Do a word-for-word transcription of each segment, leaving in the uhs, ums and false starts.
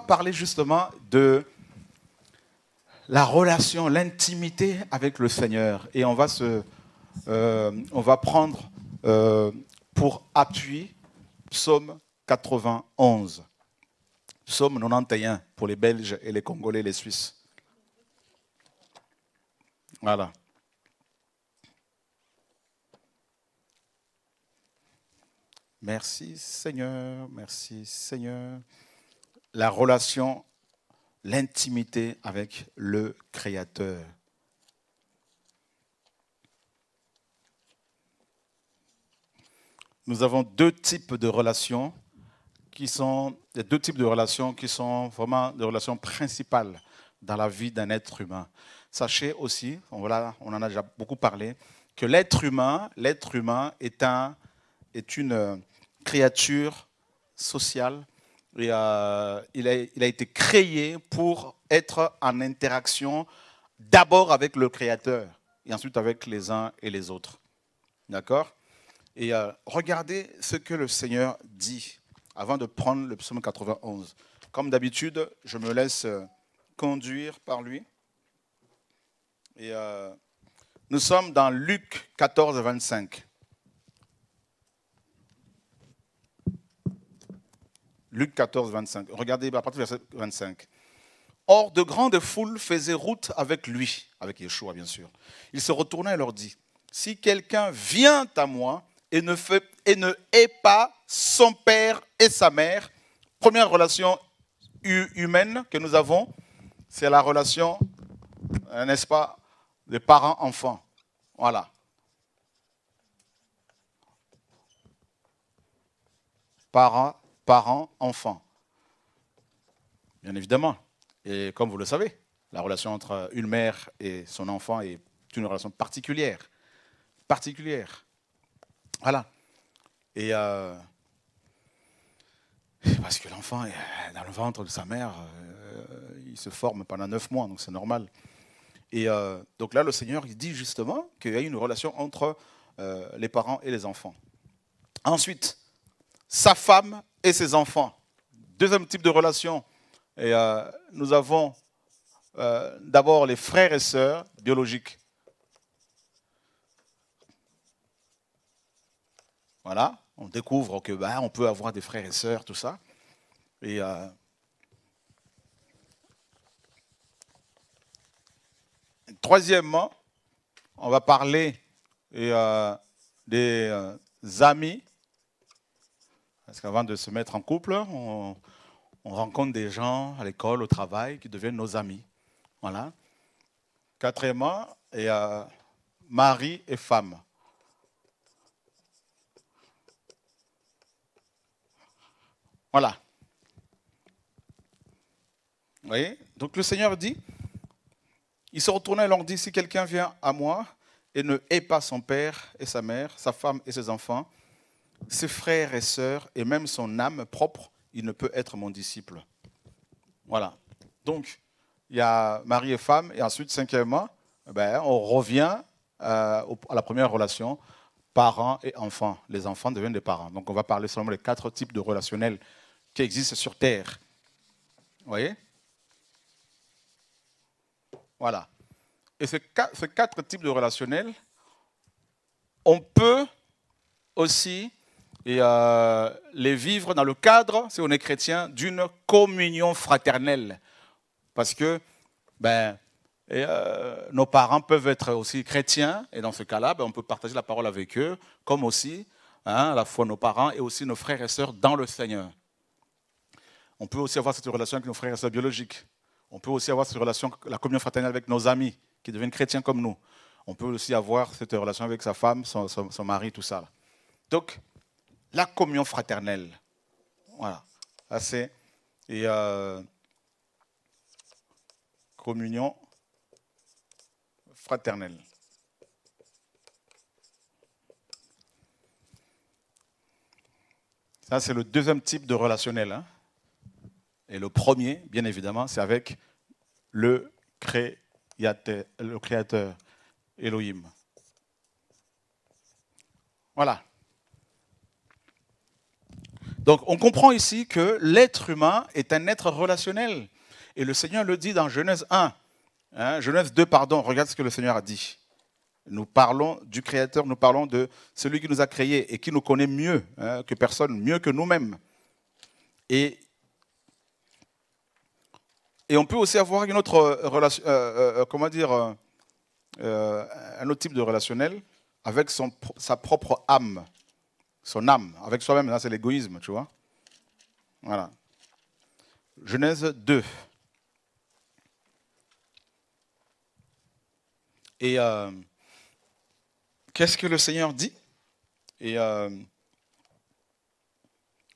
pas parler justement de la relation, l'intimité avec le Seigneur. Et on va, se, euh, on va prendre euh, pour appui Psaume quatre-vingt-onze. Psaume quatre-vingt-onze pour les Belges et les Congolais, les Suisses. Voilà. Merci Seigneur, merci Seigneur. La relation, l'intimité avec le Créateur. Nous avons deux types de relations qui sont deux types de relations qui sont vraiment des relations principales dans la vie d'un être humain. Sachez aussi, on, voilà, on en a déjà beaucoup parlé, que l'être humain, l'être humain est, un, est une créature sociale. Et, euh, il, a, il a été créé pour être en interaction d'abord avec le Créateur et ensuite avec les uns et les autres. D'accord? Et euh, regardez ce que le Seigneur dit avant de prendre le psaume quatre-vingt-onze. Comme d'habitude, je me laisse conduire par lui. Et euh, nous sommes dans Luc quatorze, vingt-cinq. Luc quatorze, vingt-cinq. Regardez à partir du verset vingt-cinq. Or, de grandes foules faisaient route avec lui, avec Yeshua bien sûr. Il se retourna et leur dit, si quelqu'un vient à moi et ne, fait, et ne hait pas son père et sa mère, première relation humaine que nous avons, c'est la relation, n'est-ce pas, des parents-enfants. Voilà. Parents, parents, enfants. Bien évidemment. Et comme vous le savez, la relation entre une mère et son enfant est une relation particulière. Particulière. Voilà. Et euh, parce que l'enfant est dans le ventre de sa mère, euh, il se forme pendant neuf mois, donc c'est normal. Et euh, donc là, le Seigneur il dit justement qu'il y a une relation entre euh, les parents et les enfants. Ensuite, sa femme et ses enfants. Deuxième type de relation. Et, euh, nous avons euh, d'abord les frères et sœurs biologiques. Voilà, on découvre que bah, on peut avoir des frères et sœurs, tout ça. Et euh, troisièmement, on va parler et, euh, des euh, amis. Parce qu'avant de se mettre en couple, on, on rencontre des gens à l'école, au travail, qui deviennent nos amis. Voilà. Quatrièmement, et, euh, mari et femme. Voilà. Vous voyez? Donc le Seigneur dit, il se retourna et leur dit, si quelqu'un vient à moi et ne hait pas son père et sa mère, sa femme et ses enfants, ses frères et sœurs, et même son âme propre, il ne peut être mon disciple. Voilà. Donc, il y a mari et femme, et ensuite, cinquièmement, ben, on revient euh, à la première relation, parents et enfants. Les enfants deviennent des parents. Donc, on va parler seulement des quatre types de relationnels qui existent sur Terre. Vous voyez? Voilà. Et ces quatre, ces quatre types de relationnels, on peut aussi et euh, les vivre dans le cadre, si on est chrétien, d'une communion fraternelle. Parce que ben, et euh, nos parents peuvent être aussi chrétiens, et dans ce cas-là, ben, on peut partager la parole avec eux, comme aussi hein, à la fois nos parents et aussi nos frères et sœurs dans le Seigneur. On peut aussi avoir cette relation avec nos frères et sœurs biologiques. On peut aussi avoir cette relation, la communion fraternelle avec nos amis, qui deviennent chrétiens comme nous. On peut aussi avoir cette relation avec sa femme, son, son, son mari, tout ça. Donc, la communion fraternelle. Voilà. Assez. Et euh, communion fraternelle. Ça, c'est le deuxième type de relationnel. Hein. Et le premier, bien évidemment, c'est avec le créateur, le créateur Elohim. Voilà. Donc on comprend ici que l'être humain est un être relationnel. Et le Seigneur le dit dans Genèse un. Hein, Genèse deux, pardon, regarde ce que le Seigneur a dit. Nous parlons du Créateur, nous parlons de celui qui nous a créés et qui nous connaît mieux hein, que personne, mieux que nous-mêmes. Et, et on peut aussi avoir une autre relation, euh, euh, comment dire, euh, un autre type de relationnel avec son, sa propre âme, son âme, avec soi-même. Là, c'est l'égoïsme, tu vois. Voilà. Genèse deux. Et euh, qu'est-ce que le Seigneur dit? Et euh,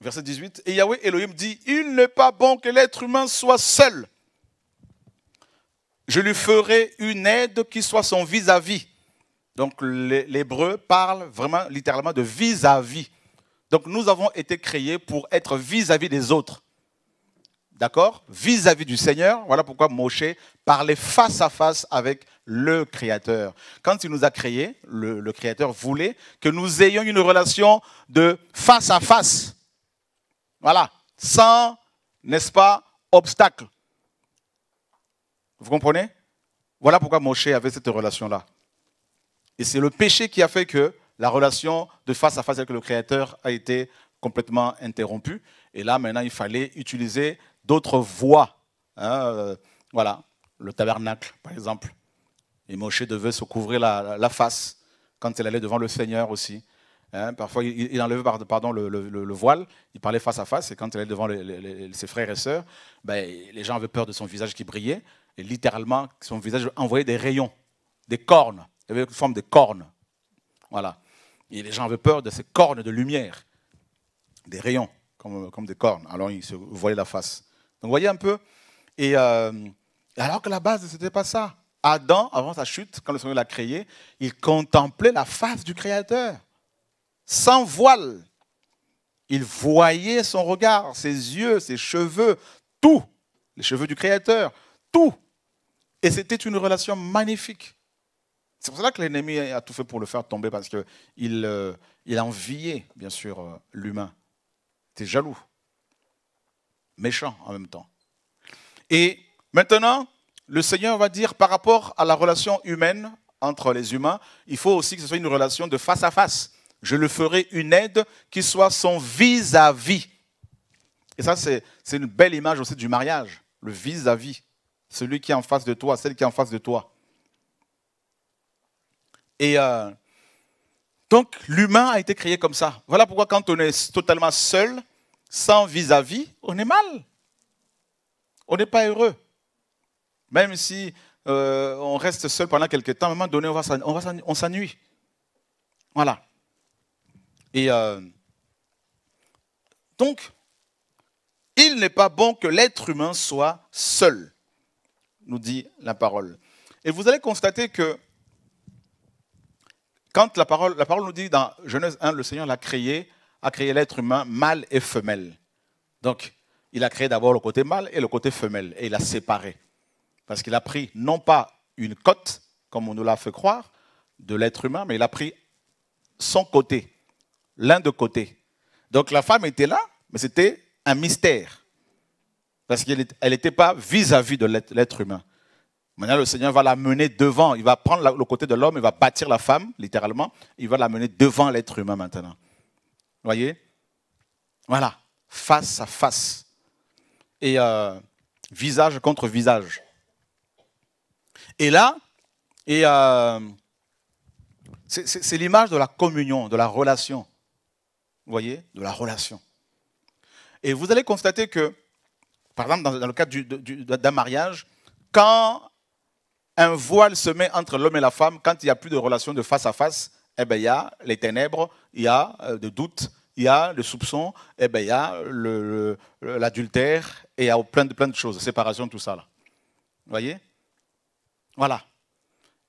verset dix-huit, et Yahweh Elohim dit, il n'est pas bon que l'être humain soit seul. Je lui ferai une aide qui soit son vis-à-vis. Donc l'hébreu parle vraiment littéralement de vis-à-vis. Donc nous avons été créés pour être vis-à-vis des autres. D'accord? Vis-à-vis du Seigneur, voilà pourquoi Moshe parlait face à face avec le Créateur. Quand il nous a créés, le, le Créateur voulait que nous ayons une relation de face à face. Voilà, sans, n'est-ce pas, obstacle. Vous comprenez? Voilà pourquoi Moshe avait cette relation-là. Et c'est le péché qui a fait que la relation de face à face avec le Créateur a été complètement interrompue. Et là, maintenant, il fallait utiliser d'autres voies. Hein, voilà, le tabernacle, par exemple. Et Moshe devait se couvrir la, la face quand il allait devant le Seigneur aussi. Hein, parfois, il, il enlevait pardon, le, le, le voile, il parlait face à face. Et quand il allait devant les, les, ses frères et sœurs, ben, les gens avaient peur de son visage qui brillait. Et littéralement, son visage envoyait des rayons, des cornes. Il avait une forme de cornes. Voilà. Et les gens avaient peur de ces cornes de lumière, des rayons. Comme, comme des cornes, alors ils se voyaient la face. Donc vous voyez un peu, et euh, alors que la base, ce n'était pas ça. Adam, avant sa chute, quand le Seigneur l'a créé, il contemplait la face du Créateur, sans voile. Il voyait son regard, ses yeux, ses cheveux, tout, les cheveux du Créateur, tout. Et c'était une relation magnifique. C'est pour cela que l'ennemi a tout fait pour le faire tomber, parce qu'il euh, il enviait, bien sûr, euh, l'humain. T'es jaloux, méchant en même temps. Et maintenant, le Seigneur va dire par rapport à la relation humaine entre les humains, il faut aussi que ce soit une relation de face à face. Je le ferai une aide qui soit son vis-à-vis. Et ça, c'est une belle image aussi du mariage, le vis-à-vis, celui qui est en face de toi, celle qui est en face de toi. Et... Euh, Donc, l'humain a été créé comme ça. Voilà pourquoi quand on est totalement seul, sans vis-à-vis, -vis, on est mal. On n'est pas heureux. Même si euh, on reste seul pendant quelques temps, à un moment donné, on s'ennuie. Voilà. Et euh, donc, il n'est pas bon que l'être humain soit seul, nous dit la parole. Et vous allez constater que quand la parole, la parole nous dit dans Genèse un, le Seigneur l'a créé, a créé l'être humain mâle et femelle. Donc, il a créé d'abord le côté mâle et le côté femelle, et il l'a séparé. Parce qu'il a pris non pas une côte, comme on nous l'a fait croire, de l'être humain, mais il a pris son côté, l'un de côté. Donc la femme était là, mais c'était un mystère. Parce qu'elle n'était pas vis-à-vis de l'être humain. Maintenant, le Seigneur va la mener devant. Il va prendre le côté de l'homme, il va bâtir la femme, littéralement. Il va la mener devant l'être humain maintenant. Vous voyez? Voilà, face à face. Et euh, visage contre visage. Et là, et euh, c'est l'image de la communion, de la relation. Vous voyez? De la relation. Et vous allez constater que, par exemple, dans, dans le cadre d'un du, du, mariage, quand un voile se met entre l'homme et la femme, quand il n'y a plus de relation de face à face, eh bien, il y a les ténèbres, il y a le doute, il y a le soupçon, eh bien, il y a l'adultère, et il y a plein de, plein de choses, séparation, tout ça. Là. Vous voyez? Voilà.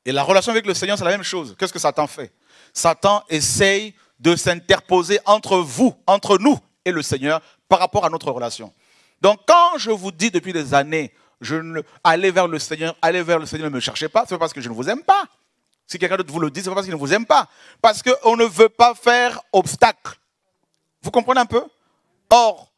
Et la relation avec le Seigneur, c'est la même chose. Qu'est-ce que Satan fait? Satan essaye de s'interposer entre vous, entre nous et le Seigneur par rapport à notre relation. Donc, quand je vous dis depuis des années, Je ne, allez vers le Seigneur, allez vers le Seigneur, ne me cherchez pas, c'est parce que je ne vous aime pas. Si quelqu'un d'autre vous le dit, c'est parce qu'il ne vous aime pas. Parce qu'on ne veut pas faire obstacle. Vous comprenez un peu? Or,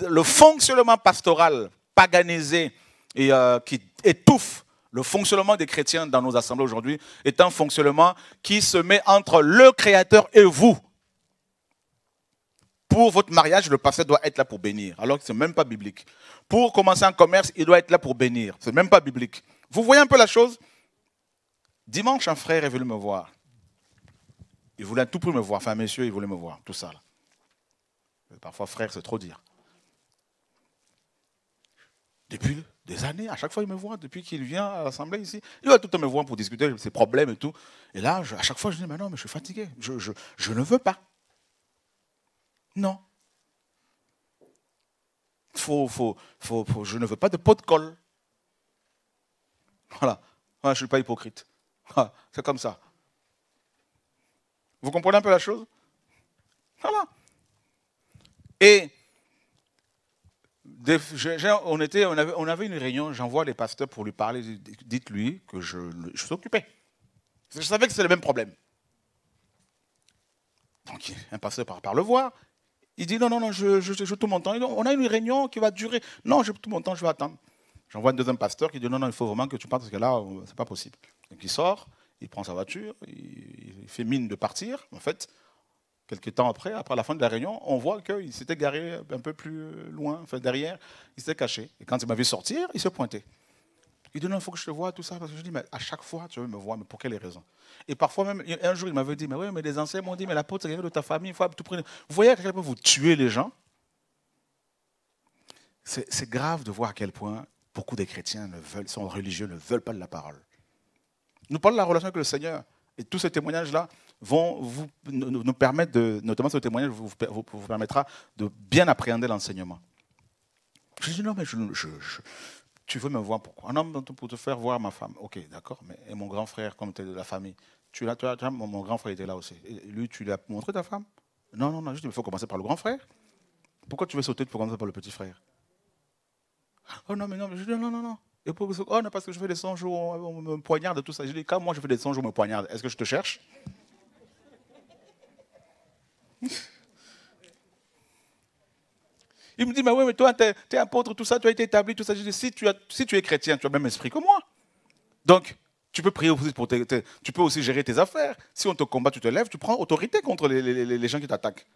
le fonctionnement pastoral paganisé et euh, qui étouffe le fonctionnement des chrétiens dans nos assemblées aujourd'hui est un fonctionnement qui se met entre le Créateur et vous. Pour votre mariage, le pasteur doit être là pour bénir, alors que ce n'est même pas biblique. Pour commencer un commerce, il doit être là pour bénir. Ce n'est même pas biblique. Vous voyez un peu la chose? Dimanche, un frère est venu me voir. Il voulait à tout prix me voir. Enfin, messieurs, il voulait me voir. Tout ça. Là. Parfois, frère, c'est trop dire. Depuis des années, à chaque fois, il me voit. Depuis qu'il vient à l'Assemblée ici, il va tout le temps me voir pour discuter de ses problèmes et tout. Et là, je, à chaque fois, je dis, mais non, mais je suis fatigué. Je, je, je ne veux pas. Non. Faut, faut, faut, faut, je ne veux pas de pot de colle. Voilà. Voilà, je ne suis pas hypocrite. Voilà, c'est comme ça. Vous comprenez un peu la chose? Voilà. Et des, on, était, on, avait, on avait une réunion, j'envoie les pasteurs pour lui parler, dites-lui que je, je s'occupais. Je savais que c'était le même problème. Donc un pasteur part, part le voir, il dit non, non, non, je, je, je tout mon temps. On a une réunion qui va durer. Non, je tout mon temps, je vais attendre. J'envoie un deuxième pasteur qui dit non, non, il faut vraiment que tu partes parce que là, c'est pas possible. Donc il sort, il prend sa voiture, il, il fait mine de partir. En fait, quelques temps après, après la fin de la réunion, on voit qu'il s'était garé un peu plus loin, enfin derrière, il s'était caché. Et quand il m'a vu sortir, il se pointait. Il dit non, il faut que je te voie, tout ça. Parce que je dis, mais à chaque fois, tu veux me voir, mais pour quelles raisons? Et parfois, même, un jour, il m'avait dit, mais oui, mais les anciens m'ont dit, mais l'apôtre, c'est de ta famille, il faut tout prendre. Vous voyez à quel point vous tuez les gens? C'est grave de voir à quel point beaucoup des chrétiens ne veulent, sont religieux, ne veulent pas de la parole. Nous parlons de la relation avec le Seigneur. Et tous ces témoignages-là vont vous, nous permettre, de, notamment ce témoignage vous, vous, vous permettra de bien appréhender l'enseignement. Je dis non, mais je... je, je tu veux me voir pourquoi? Un homme pour te faire voir ma femme. Ok, d'accord, mais et mon grand frère, comme tu es de la famille, tu l'as, tu l'as, tu l'as, mon grand frère était là aussi. Et lui, tu lui as montré ta femme? Non, non, non, juste, il faut commencer par le grand frère. Pourquoi tu veux sauter pour commencer par le petit frère? Oh non, mais non, mais je dis non, non, non. Et pour, oh non, parce que je fais des cent jours, on me poignarde et tout ça. Je dis, quand moi je fais des cent jours, on me poignarde, est-ce que je te cherche? Il me dit, mais oui, mais toi, tu es, es apôtre, tout ça, tu as été établi, tout ça. Je dis, si tu, as, si tu es chrétien, tu as le même esprit que moi. Donc, tu peux prier aussi, pour tes, tes, tu peux aussi gérer tes affaires. Si on te combat, tu te lèves, tu prends autorité contre les, les, les gens qui t'attaquent.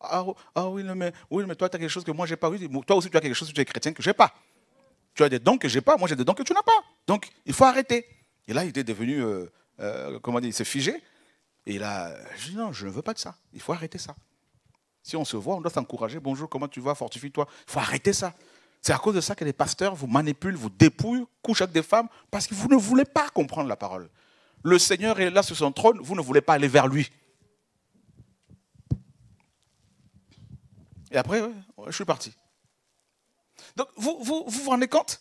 Ah, ah oui, mais, oui, mais toi, tu as quelque chose que moi, je n'ai pas. Oui, toi aussi, tu as quelque chose que tu es chrétien que je n'ai pas. Tu as des dons que je n'ai pas, moi, j'ai des dons que tu n'as pas. Donc, il faut arrêter. Et là, il était devenu, euh, euh, comment dire, il s'est figé. Et là, je dis, non, je ne veux pas de ça. Il faut arrêter ça. Si on se voit, on doit s'encourager. Bonjour, comment tu vas? Fortifie-toi. Il faut arrêter ça. C'est à cause de ça que les pasteurs vous manipulent, vous dépouillent, couchent avec des femmes, parce que vous ne voulez pas comprendre la parole. Le Seigneur est là sur son trône, vous ne voulez pas aller vers lui. Et après, ouais, je suis parti. Donc, vous vous, vous, vous rendez compte?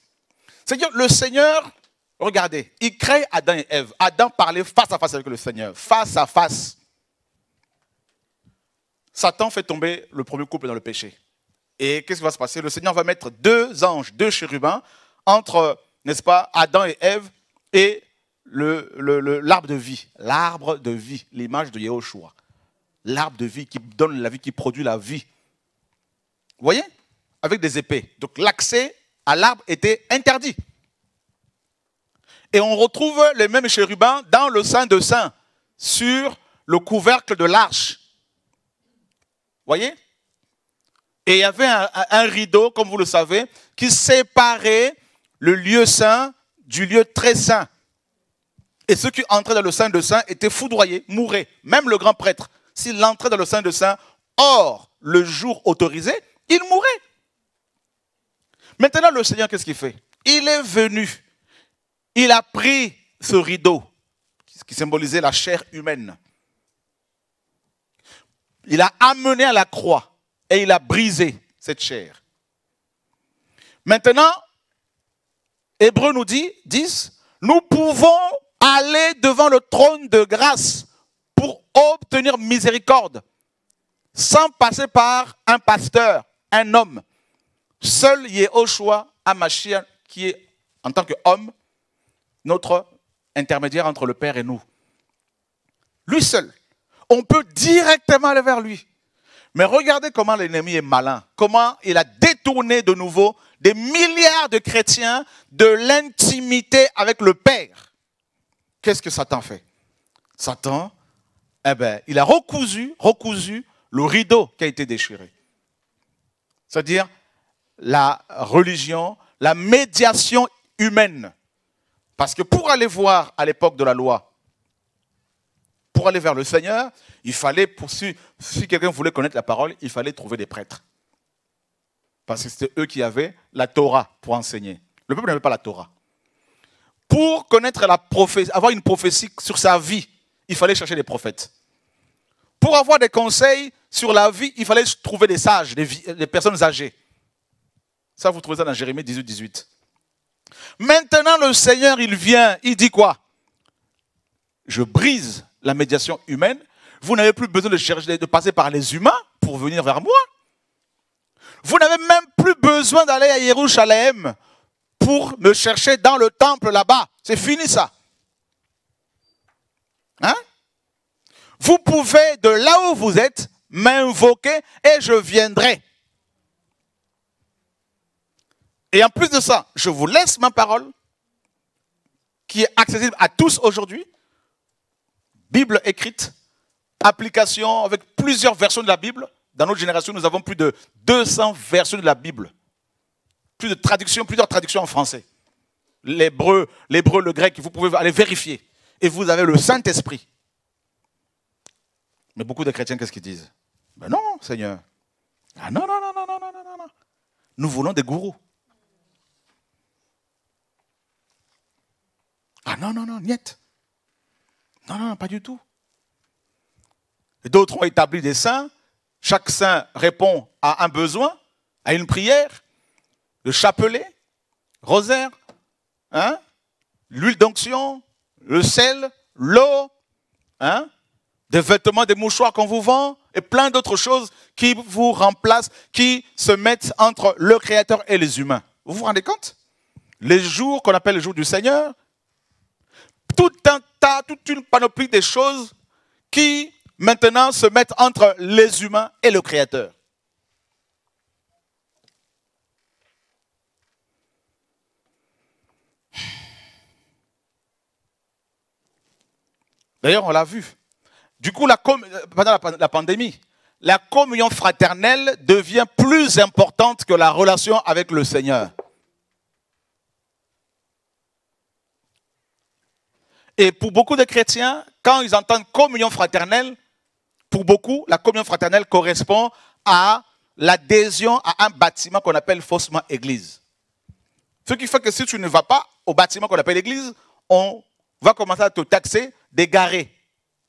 C'est-à-dire, le Seigneur, regardez, il crée Adam et Ève. Adam parlait face à face avec le Seigneur, face à face. Satan fait tomber le premier couple dans le péché. Et qu'est-ce qui va se passer? Le Seigneur va mettre deux anges, deux chérubins, entre, n'est-ce pas, Adam et Ève et le, le, le, l'arbre de vie. L'arbre de vie, l'image de Yahushua. L'arbre de vie qui donne la vie, qui produit la vie. Vous voyez? Avec des épées. Donc l'accès à l'arbre était interdit. Et on retrouve les mêmes chérubins dans le Saint de Saint, sur le couvercle de l'arche. Voyez? Et il y avait un, un rideau, comme vous le savez, qui séparait le lieu saint du lieu très saint. Et ceux qui entraient dans le Saint de Saint étaient foudroyés, mouraient. Même le grand prêtre, s'il entrait dans le Saint de Saint, hors le jour autorisé, il mourait. Maintenant, le Seigneur, qu'est-ce qu'il fait? Il est venu. Il a pris ce rideau qui symbolisait la chair humaine. Il a amené à la croix et il a brisé cette chair. Maintenant, Hébreux nous dit, dix, nous pouvons aller devant le trône de grâce pour obtenir miséricorde, sans passer par un pasteur, un homme. Seul Yehoshua HaMashiach, qui est, en tant qu'homme, notre intermédiaire entre le Père et nous. Lui seul. On peut directement aller vers lui. Mais regardez comment l'ennemi est malin, comment il a détourné de nouveau des milliards de chrétiens de l'intimité avec le Père. Qu'est-ce que Satan fait? Satan, eh ben, il a recousu, recousu le rideau qui a été déchiré. C'est-à-dire la religion, la médiation humaine. Parce que pour aller voir à l'époque de la loi, pour aller vers le Seigneur, il fallait, pour, si, si quelqu'un voulait connaître la parole, il fallait trouver des prêtres. Parce que c'était eux qui avaient la Torah pour enseigner. Le peuple n'avait pas la Torah. Pour connaître la prophétie, avoir une prophétie sur sa vie, il fallait chercher des prophètes. Pour avoir des conseils sur la vie, il fallait trouver des sages, des, des personnes âgées. Ça, vous trouvez ça dans Jérémie dix-huit dix-huit. Maintenant, le Seigneur, il vient, il dit quoi? Je brise la médiation humaine. Vous n'avez plus besoin de, chercher, de passer par les humains pour venir vers moi. Vous n'avez même plus besoin d'aller à Jérusalem pour me chercher dans le temple là-bas. C'est fini ça. Hein? Vous pouvez, de là où vous êtes, m'invoquer et je viendrai. Et en plus de ça, je vous laisse ma parole, qui est accessible à tous aujourd'hui. Bible écrite, application avec plusieurs versions de la Bible. Dans notre génération, nous avons plus de deux cents versions de la Bible. Plus de traductions, plusieurs traductions en français. L'hébreu, l'hébreu, le grec, vous pouvez aller vérifier. Et vous avez le Saint-Esprit. Mais beaucoup de chrétiens, qu'est-ce qu'ils disent? Ben non, Seigneur. Ah non, non, non, non, non, non, non, non. Nous voulons des gourous. Ah non, non, non, niet. Non, non, pas du tout. D'autres ont établi des saints. Chaque saint répond à un besoin, à une prière. Le chapelet, rosaire, hein, l'huile d'onction, le sel, l'eau, hein, des vêtements, des mouchoirs qu'on vous vend et plein d'autres choses qui vous remplacent, qui se mettent entre le Créateur et les humains. Vous vous rendez compte? Les jours qu'on appelle les jours du Seigneur, tout un tas, toute une panoplie des choses qui maintenant se mettent entre les humains et le Créateur. D'ailleurs, on l'a vu. Du coup, la, pendant la pandémie, la communion fraternelle devient plus importante que la relation avec le Seigneur. Et pour beaucoup de chrétiens, quand ils entendent communion fraternelle, pour beaucoup, la communion fraternelle correspond à l'adhésion à un bâtiment qu'on appelle faussement église. Ce qui fait que si tu ne vas pas au bâtiment qu'on appelle église, on va commencer à te taxer d'égaré,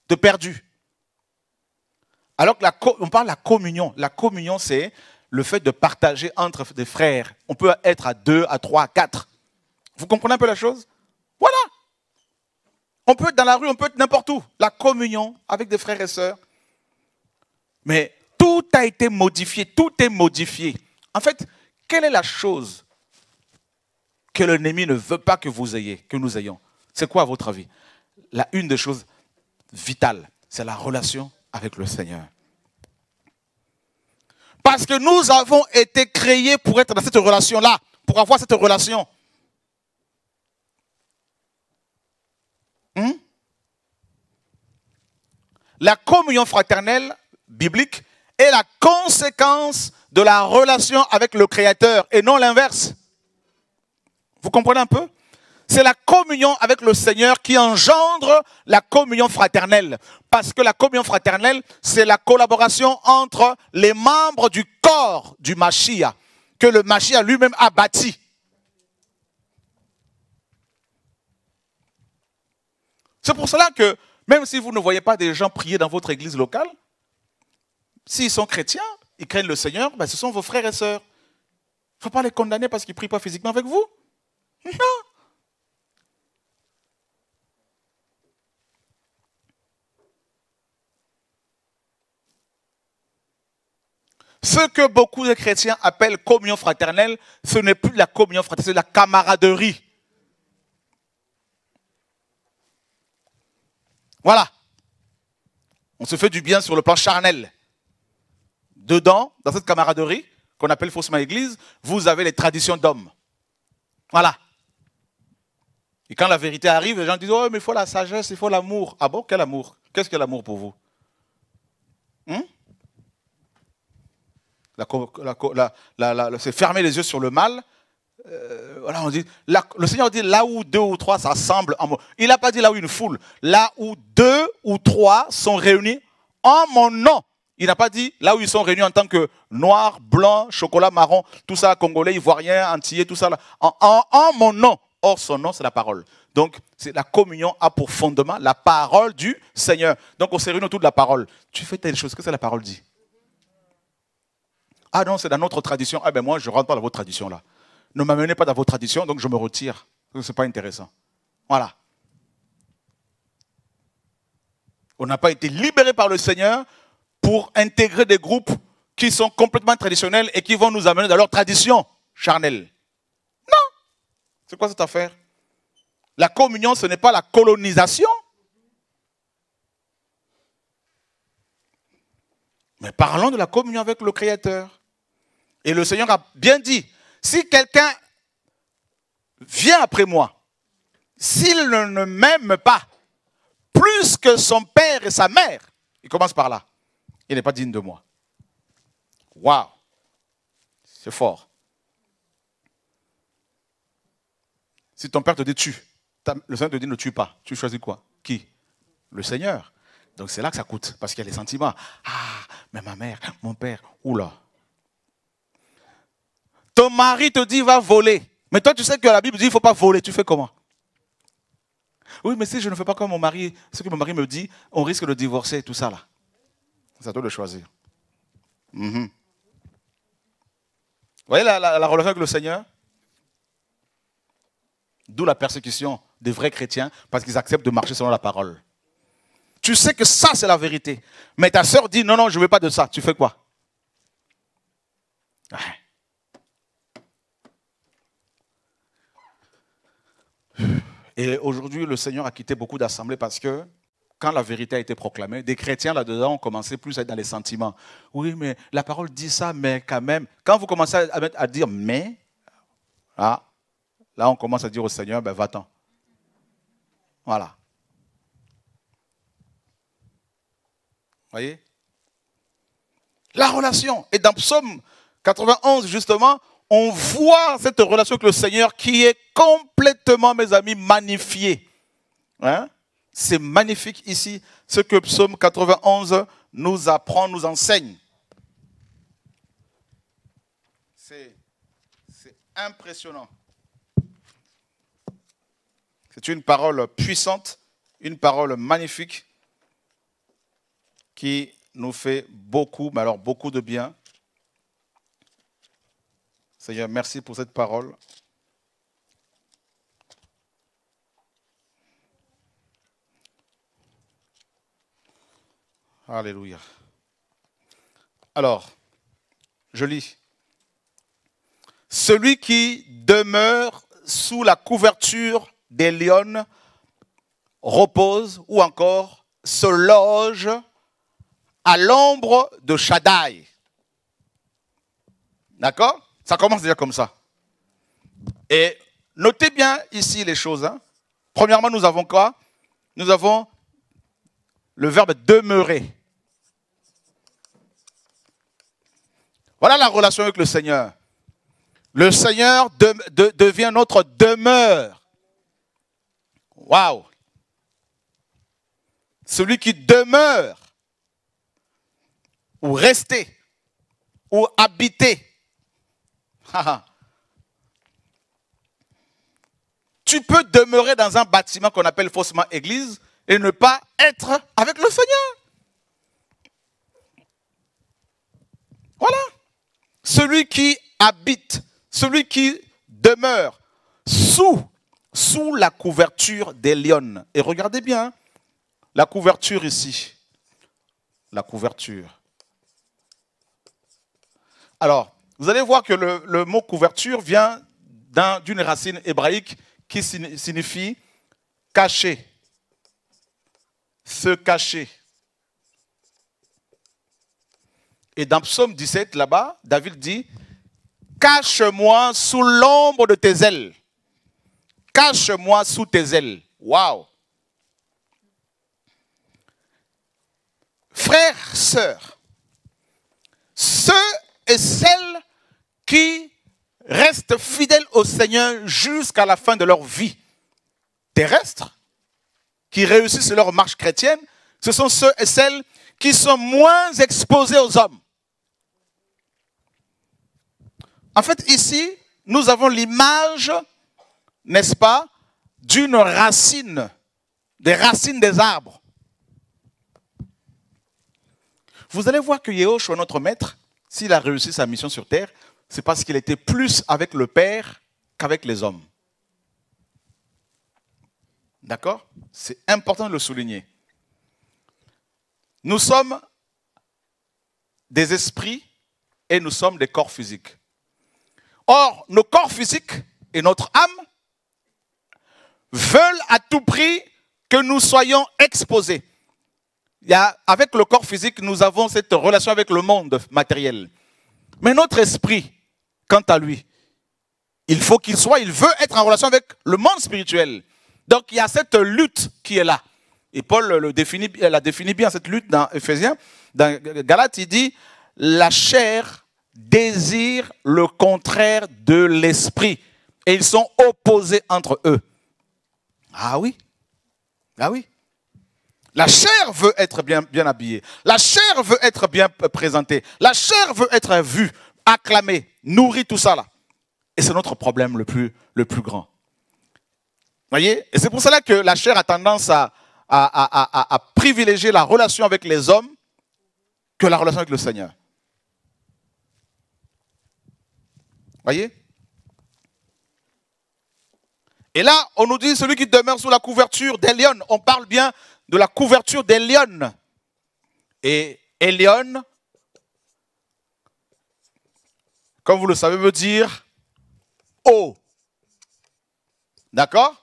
de perdu. Alors que la, on parle de la communion. La communion, c'est le fait de partager entre des frères. On peut être à deux, à trois, à quatre. Vous comprenez un peu la chose? Voilà. On peut être dans la rue, on peut être n'importe où. La communion avec des frères et sœurs. Mais tout a été modifié, tout est modifié. En fait, quelle est la chose que l'ennemi ne veut pas que vous ayez, que nous ayons? C'est quoi à votre avis? La une des choses vitales, c'est la relation avec le Seigneur. Parce que nous avons été créés pour être dans cette relation-là, pour avoir cette relation. Hum? La communion fraternelle biblique est la conséquence de la relation avec le Créateur et non l'inverse. Vous comprenez un peu? C'est la communion avec le Seigneur qui engendre la communion fraternelle. Parce que la communion fraternelle, c'est la collaboration entre les membres du corps du Mashiach, que le Mashiach lui-même a bâti. C'est pour cela que, même si vous ne voyez pas des gens prier dans votre église locale, s'ils sont chrétiens, ils craignent le Seigneur, ben ce sont vos frères et sœurs. Il ne faut pas les condamner parce qu'ils ne prient pas physiquement avec vous. Non. Ce que beaucoup de chrétiens appellent communion fraternelle, ce n'est plus de la communion fraternelle, c'est de la camaraderie. Voilà. On se fait du bien sur le plan charnel. dedans, dans cette camaraderie qu'on appelle faussement Église, vous avez les traditions d'hommes. Voilà. Et quand la vérité arrive, les gens disent « Oh, mais il faut la sagesse, il faut l'amour. » Ah bon, quel amour? Qu'est-ce que l'amour pour vous? Hum? la, la, la, la, la, la, C'est fermer les yeux sur le mal. Euh, voilà, on dit, la, le Seigneur dit « Là où deux ou trois s'assemblent en mon... » Il n'a pas dit « Là où une foule. » Là où deux ou trois sont réunis en mon nom. Il n'a pas dit là où ils sont réunis en tant que noir, blanc, chocolat, marron, tout ça, congolais, ivoirien, antillais, tout ça. En, en, en mon nom. Or, son nom, c'est la parole. Donc, la communion a pour fondement la parole du Seigneur. Donc, on se réunit autour de la parole. Tu fais telle chose, qu'est-ce que la parole dit? Ah non, c'est dans notre tradition. Ah ben moi, je ne rentre pas dans votre tradition là. Ne m'amenez pas dans vos traditions, donc je me retire. Ce n'est pas intéressant. Voilà. On n'a pas été libéré par le Seigneur pour intégrer des groupes qui sont complètement traditionnels et qui vont nous amener dans leur tradition charnelle. C'est quoi cette affaire? La communion, ce n'est pas la colonisation. Mais parlons de la communion avec le Créateur. Et le Seigneur a bien dit, si quelqu'un vient après moi, s'il ne m'aime pas, plus que son père et sa mère, il commence par là, il n'est pas digne de moi. Waouh! C'est fort. Si ton père te dit tue, le Seigneur te dit ne tue pas, tu choisis quoi? Qui? Le Seigneur. Donc c'est là que ça coûte, parce qu'il y a les sentiments. Ah, mais ma mère, mon père, oula. Ton mari te dit va voler. Mais toi tu sais que la Bible dit il ne faut pas voler, tu fais comment? Oui, mais si je ne fais pas comme mon mari, ce que mon mari me dit, on risque de divorcer, tout ça là. C'est à toi de choisir. Mm-hmm. Vous voyez la, la, la relation avec le Seigneur? D'où la persécution des vrais chrétiens, parce qu'ils acceptent de marcher selon la parole. Tu sais que ça, c'est la vérité. Mais ta sœur dit, non, non, je ne veux pas de ça. Tu fais quoi? Et aujourd'hui, le Seigneur a quitté beaucoup d'assemblées parce que, quand la vérité a été proclamée, des chrétiens là-dedans ont commencé plus à être dans les sentiments. Oui, mais la parole dit ça, mais quand même. Quand vous commencez à dire « mais », ah, là, on commence à dire au Seigneur, ben va-t'en. Voilà. Voyez? La relation. Et dans Psaume quatre-vingt-onze, justement, on voit cette relation avec le Seigneur qui est complètement, mes amis, magnifiée. Hein? C'est magnifique ici, ce que Psaume quatre-vingt-onze nous apprend, nous enseigne. C'est impressionnant. C'est une parole puissante, une parole magnifique qui nous fait beaucoup, mais alors beaucoup de bien. Seigneur, merci pour cette parole. Alléluia. Alors, je lis. Celui qui demeure sous la couverture des lions reposent ou encore se logent à l'ombre de Shaddai. D'accord? Ça commence déjà comme ça. Et notez bien ici les choses. Hein. Premièrement, nous avons quoi? Nous avons le verbe demeurer. Voilà la relation avec le Seigneur. Le Seigneur de, de, devient notre demeure. Waouh! Celui qui demeure, ou rester, ou habiter. Tu peux demeurer dans un bâtiment qu'on appelle faussement église et ne pas être avec le Seigneur. Voilà. Celui qui habite, celui qui demeure sous sous la couverture des lions. Et regardez bien, la couverture ici. La couverture. Alors, vous allez voir que le, le mot couverture vient d'une racine hébraïque qui signifie cacher, se cacher. Et dans Psaume dix-sept, là-bas, David dit, « Cache-moi sous l'ombre de tes ailes. Cache-moi sous tes ailes. » Waouh! Frères, sœurs, ceux et celles qui restent fidèles au Seigneur jusqu'à la fin de leur vie terrestre, qui réussissent leur marche chrétienne, ce sont ceux et celles qui sont moins exposés aux hommes. En fait, ici, nous avons l'image, n'est-ce pas, d'une racine, des racines des arbres. Vous allez voir que Yehoshua, notre maître, s'il a réussi sa mission sur terre, c'est parce qu'il était plus avec le Père qu'avec les hommes. D'accord? C'est important de le souligner. Nous sommes des esprits et nous sommes des corps physiques. Or, nos corps physiques et notre âme veulent à tout prix que nous soyons exposés. Il y a, avec le corps physique, nous avons cette relation avec le monde matériel. Mais notre esprit, quant à lui, il faut qu'il soit, il veut être en relation avec le monde spirituel. Donc il y a cette lutte qui est là. Et Paul le définit, la définit bien, cette lutte dans Éphésiens, dans Galates, il dit « La chair désire le contraire de l'esprit et ils sont opposés entre eux. » Ah oui, ah oui. La chair veut être bien, bien habillée. La chair veut être bien présentée. La chair veut être vue, acclamée, nourrie, tout ça là. Et c'est notre problème le plus, le plus grand. Vous voyez? Et c'est pour cela que la chair a tendance à, à, à, à, à privilégier la relation avec les hommes que la relation avec le Seigneur. Vous voyez? Et là, on nous dit celui qui demeure sous la couverture des lions. On parle bien de la couverture des lions. Et lion, comme vous le savez, veut dire eau. D'accord?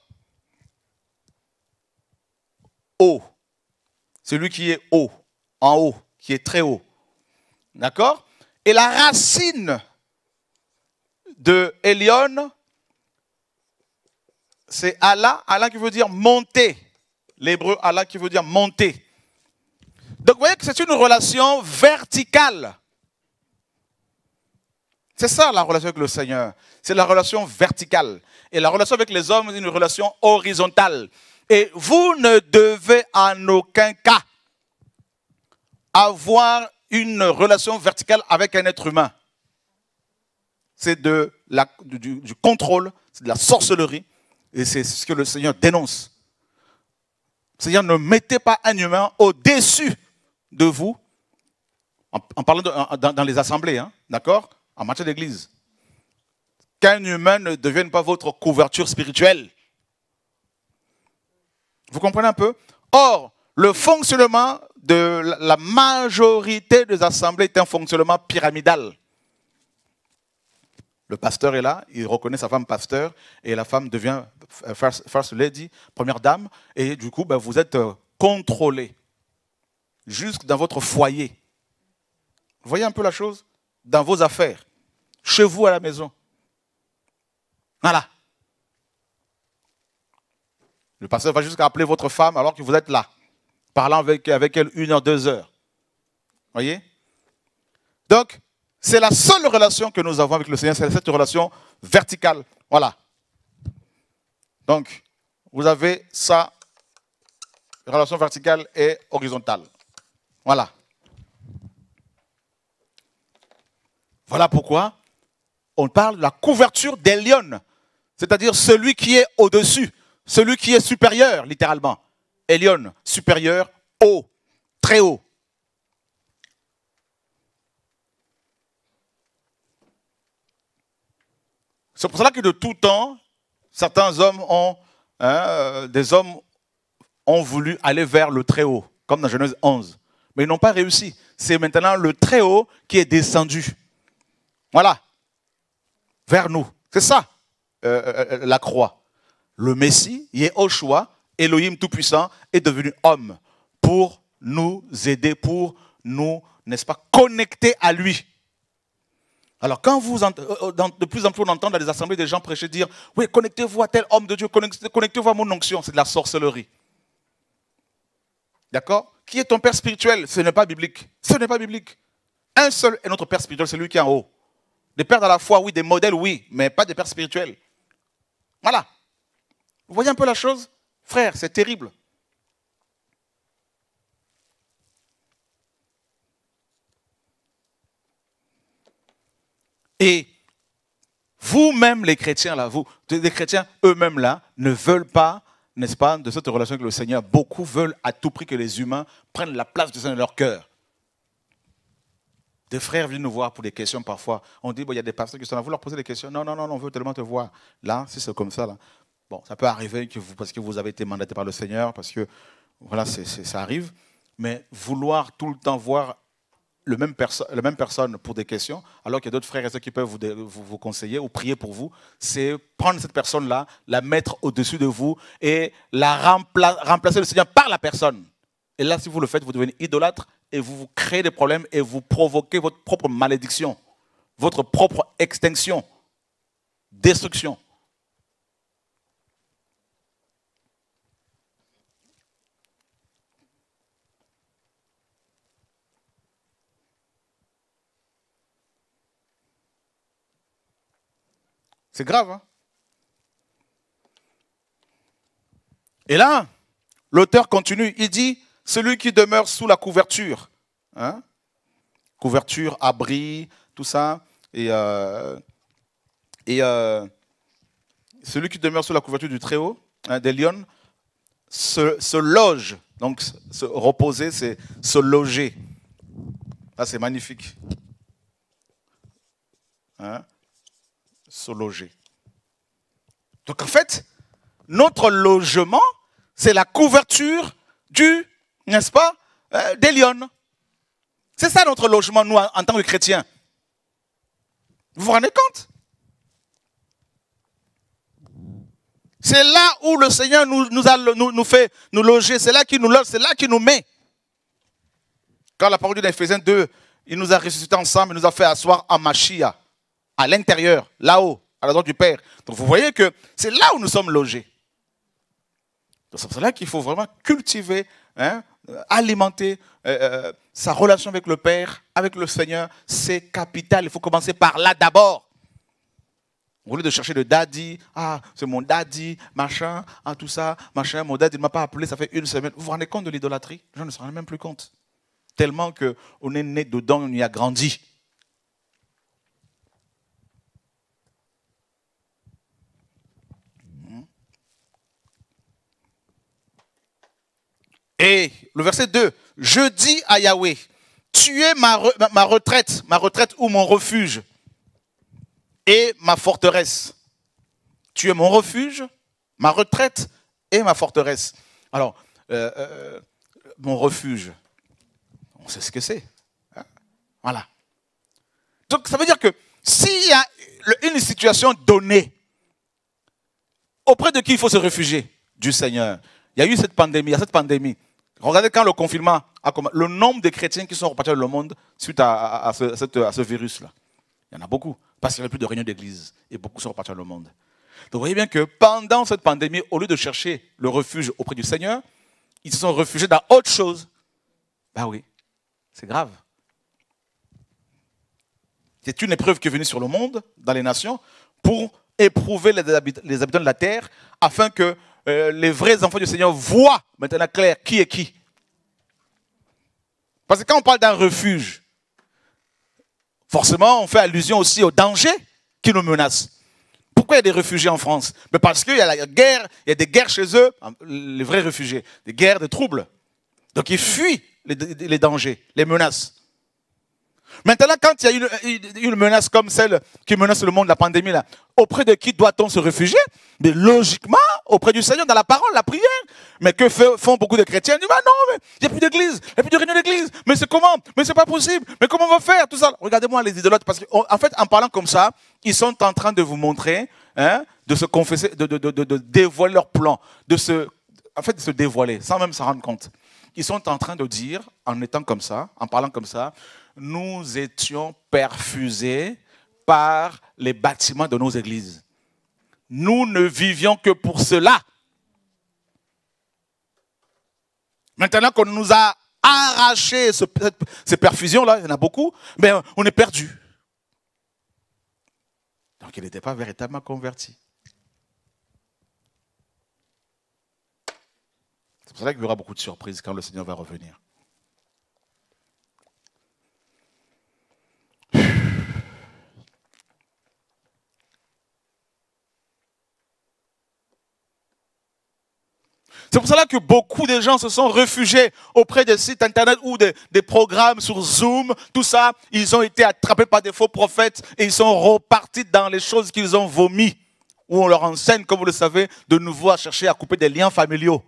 Eau. Celui qui est haut, en haut, qui est très haut. D'accord? Et la racine de lion, c'est Allah, Allah qui veut dire monter. L'hébreu Allah qui veut dire monter. Donc vous voyez que c'est une relation verticale. C'est ça la relation avec le Seigneur. C'est la relation verticale. Et la relation avec les hommes est une relation horizontale. Et vous ne devez en aucun cas avoir une relation verticale avec un être humain. C'est de la, du, du contrôle, c'est de la sorcellerie. Et c'est ce que le Seigneur dénonce. C'est-à-dire, ne mettez pas un humain au-dessus de vous, en, en parlant de, en, dans, dans les assemblées, hein, d'accord, en matière d'église. Qu'un humain ne devienne pas votre couverture spirituelle. Vous comprenez un peu? Or, le fonctionnement de la majorité des assemblées est un fonctionnement pyramidal. Le pasteur est là, il reconnaît sa femme pasteur et la femme devient first lady, première dame. Et du coup, ben, vous êtes contrôlé jusque dans votre foyer. Vous voyez un peu la chose? Dans vos affaires, chez vous à la maison. Voilà. Le pasteur va jusqu'à appeler votre femme alors que vous êtes là, parlant avec, avec elle une heure, deux heures. Vous voyez? Donc, c'est la seule relation que nous avons avec le Seigneur, c'est cette relation verticale. Voilà. Donc, vous avez ça, relation verticale et horizontale. Voilà. Voilà pourquoi on parle de la couverture des lions, c'est-à-dire celui qui est au-dessus, celui qui est supérieur, littéralement. Et lion, supérieur, haut, très haut. C'est pour cela que de tout temps, certains hommes ont, hein, des hommes ont voulu aller vers le Très-Haut, comme dans Genèse onze. Mais ils n'ont pas réussi. C'est maintenant le Très-Haut qui est descendu. Voilà. Vers nous. C'est ça, euh, euh, la croix. Le Messie, Yehoshua, Elohim Tout-Puissant, est devenu homme pour nous aider, pour nous n'est-ce pas, connectés à lui. Alors, quand vous, de plus en plus, on entend dans les assemblées des gens prêcher, dire « Oui, connectez-vous à tel homme de Dieu, connectez-vous à mon onction », c'est de la sorcellerie. D'accord? Qui est ton père spirituel? Ce n'est pas biblique. Ce n'est pas biblique. Un seul est notre père spirituel, c'est lui qui est en haut. Des pères à la foi, oui, des modèles, oui, mais pas des pères spirituels. Voilà. Vous voyez un peu la chose? Frère, c'est terrible. Et vous-même, les chrétiens, là, vous, les chrétiens eux-mêmes, là, ne veulent pas, n'est-ce pas, de cette relation avec le Seigneur. Beaucoup veulent à tout prix que les humains prennent la place du Seigneur dans leur cœur. Des frères viennent nous voir pour des questions parfois. On dit, bon, il y a des pasteurs qui sont là, vous leur posez des questions. Non, non, non, on veut tellement te voir. Là, si c'est comme ça, là, bon, ça peut arriver que vous, parce que vous avez été mandaté par le Seigneur, parce que, voilà, c'est, c'est, ça arrive. Mais vouloir tout le temps voir Le même perso- la même personne pour des questions, alors qu'il y a d'autres frères et sœurs qui peuvent vous, de- vous, vous conseiller ou prier pour vous, c'est prendre cette personne-là, la mettre au-dessus de vous et la rempla- remplacer le Seigneur par la personne. Et là, si vous le faites, vous devenez idolâtre et vous vous créez des problèmes et vous provoquez votre propre malédiction, votre propre extinction, destruction. C'est grave, hein? Et là, l'auteur continue, il dit, celui qui demeure sous la couverture, hein? Couverture, abri, tout ça, et, euh, et euh, celui qui demeure sous la couverture du Très-Haut, hein, des lions, se, se loge, donc se reposer, c'est se loger. Là, c'est magnifique. Hein? Se loger. Donc en fait, notre logement, c'est la couverture du, n'est-ce pas, euh, des lions. C'est ça notre logement, nous, en, en tant que chrétiens. Vous vous rendez compte? C'est là où le Seigneur nous, nous, a, nous, nous fait nous loger, c'est là qu'il nous loge, c'est là qu'il nous met. Quand la parole dit dans Éphésiens deux, il nous a ressuscités ensemble, il nous a fait asseoir en Machia. À l'intérieur, là-haut, à la droite du Père. Donc vous voyez que c'est là où nous sommes logés. Donc c'est pour cela qu'il faut vraiment cultiver, hein, alimenter euh, euh, sa relation avec le Père, avec le Seigneur. C'est capital. Il faut commencer par là d'abord. Au lieu de chercher le daddy, ah, c'est mon daddy, machin, ah, tout ça, machin, mon daddy ne m'a pas appelé, ça fait une semaine. Vous vous rendez compte de l'idolâtrie? Les gens ne se rendent même plus compte. Tellement qu'on est né dedans, on y a grandi. Et le verset deux, « Je dis à Yahweh, tu es ma, re, ma, ma retraite, ma retraite ou mon refuge, et ma forteresse. Tu es mon refuge, ma retraite et ma forteresse. » Alors, euh, euh, mon refuge, on sait ce que c'est. Hein? Voilà. Donc, ça veut dire que s'il y a une situation donnée, auprès de qui il faut se réfugier? Du Seigneur. Il y a eu cette pandémie, il y a cette pandémie. Regardez quand le confinement a commencé, le nombre de chrétiens qui sont repartis dans le monde suite à, à, à, ce, à, ce, à ce virus-là. Il y en a beaucoup, parce qu'il n'y avait plus de réunion d'église, et beaucoup sont repartis dans le monde. Donc vous voyez bien que pendant cette pandémie, au lieu de chercher le refuge auprès du Seigneur, ils se sont réfugiés dans autre chose. Ben oui, c'est grave. C'est une épreuve qui est venue sur le monde, dans les nations, pour éprouver les habitants de la terre, afin que Euh, les vrais enfants du Seigneur voient maintenant clair qui est qui. Parce que quand on parle d'un refuge, forcément, on fait allusion aussi au danger qui nous menace. Pourquoi il y a des réfugiés en France? Mais parce qu'il y a la guerre, il y a des guerres chez eux, les vrais réfugiés, des guerres, des troubles. Donc ils fuient les, les dangers, les menaces. Maintenant, quand il y a une, une menace comme celle qui menace le monde, la pandémie, là, auprès de qui doit-on se réfugier? Mais logiquement, auprès du Seigneur, dans la parole, la prière. Mais que font beaucoup de chrétiens? Ils disent, ah non, mais il n'y a plus d'église, il n'y a plus de réunion d'église. Mais c'est comment? Mais c'est pas possible. Mais comment on va faire? Tout ça. Regardez-moi les idolâtres. Parce qu'en fait, en parlant comme ça, ils sont en train de vous montrer, hein, de se confesser, de, de, de, de, de dévoiler leur plan, de se, en fait, de se dévoiler, sans même s'en rendre compte. qui sont en train de dire, en étant comme ça, en parlant comme ça, nous étions perfusés par les bâtiments de nos églises. Nous ne vivions que pour cela. Maintenant qu'on nous a arrachés ce, ces perfusions-là, il y en a beaucoup, mais on est perdu. Donc il n'était pas véritablement converti. C'est pour ça qu'il y aura beaucoup de surprises quand le Seigneur va revenir. C'est pour cela que beaucoup de gens se sont réfugiés auprès des sites internet ou des, des programmes sur Zoom, tout ça. Ils ont été attrapés par des faux prophètes et ils sont repartis dans les choses qu'ils ont vomies. Où on leur enseigne, comme vous le savez, de nouveau à chercher à couper des liens familiaux,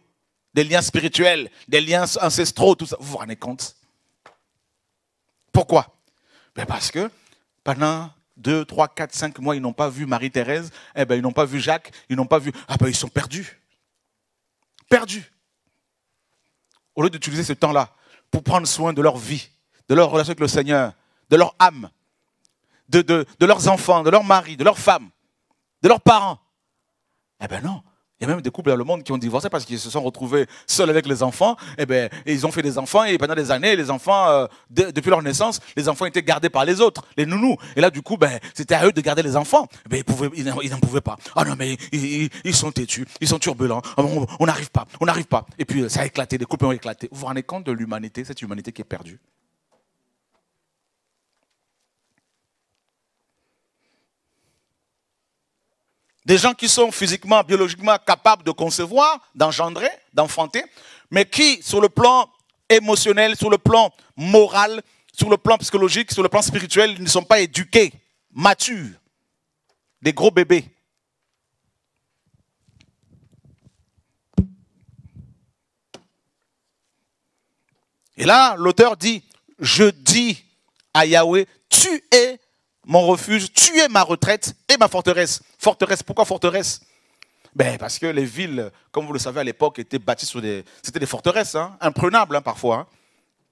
des liens spirituels, des liens ancestraux, tout ça. Vous vous rendez compte? Pourquoi? Ben parce que pendant deux, trois, quatre, cinq mois, ils n'ont pas vu Marie-Thérèse, eh ben, ils n'ont pas vu Jacques, ils n'ont pas vu... Ah ben ils sont perdus. Perdus. Au lieu d'utiliser ce temps-là pour prendre soin de leur vie, de leur relation avec le Seigneur, de leur âme, de, de, de leurs enfants, de leurs maris, de leurs femmes, de leurs parents. Eh bien non. Il y a même des couples dans le monde qui ont divorcé parce qu'ils se sont retrouvés seuls avec les enfants. Eh bien, ils ont fait des enfants et pendant des années, les enfants, euh, de, depuis leur naissance, les enfants étaient gardés par les autres, les nounous. Et là, du coup, ben, c'était à eux de garder les enfants. Eh bien, ils pouvaient, ils, ils n'en pouvaient pas. Ah non, mais ils, ils, ils sont têtus, ils sont turbulents. On n'arrive pas, on n'arrive pas. Et puis, ça a éclaté, les couples ont éclaté. Vous vous rendez compte de l'humanité, cette humanité qui est perdue? Des gens qui sont physiquement, biologiquement capables de concevoir, d'engendrer, d'enfanter, mais qui, sur le plan émotionnel, sur le plan moral, sur le plan psychologique, sur le plan spirituel, ne sont pas éduqués, matures, des gros bébés. Et là, l'auteur dit, je dis à Yahweh, tu es mon refuge, tu es ma retraite et ma forteresse. Forteresse, pourquoi forteresse? Ben parce que les villes, comme vous le savez à l'époque, étaient bâties sur des... C'était des forteresses, hein, imprenables hein, parfois. Hein,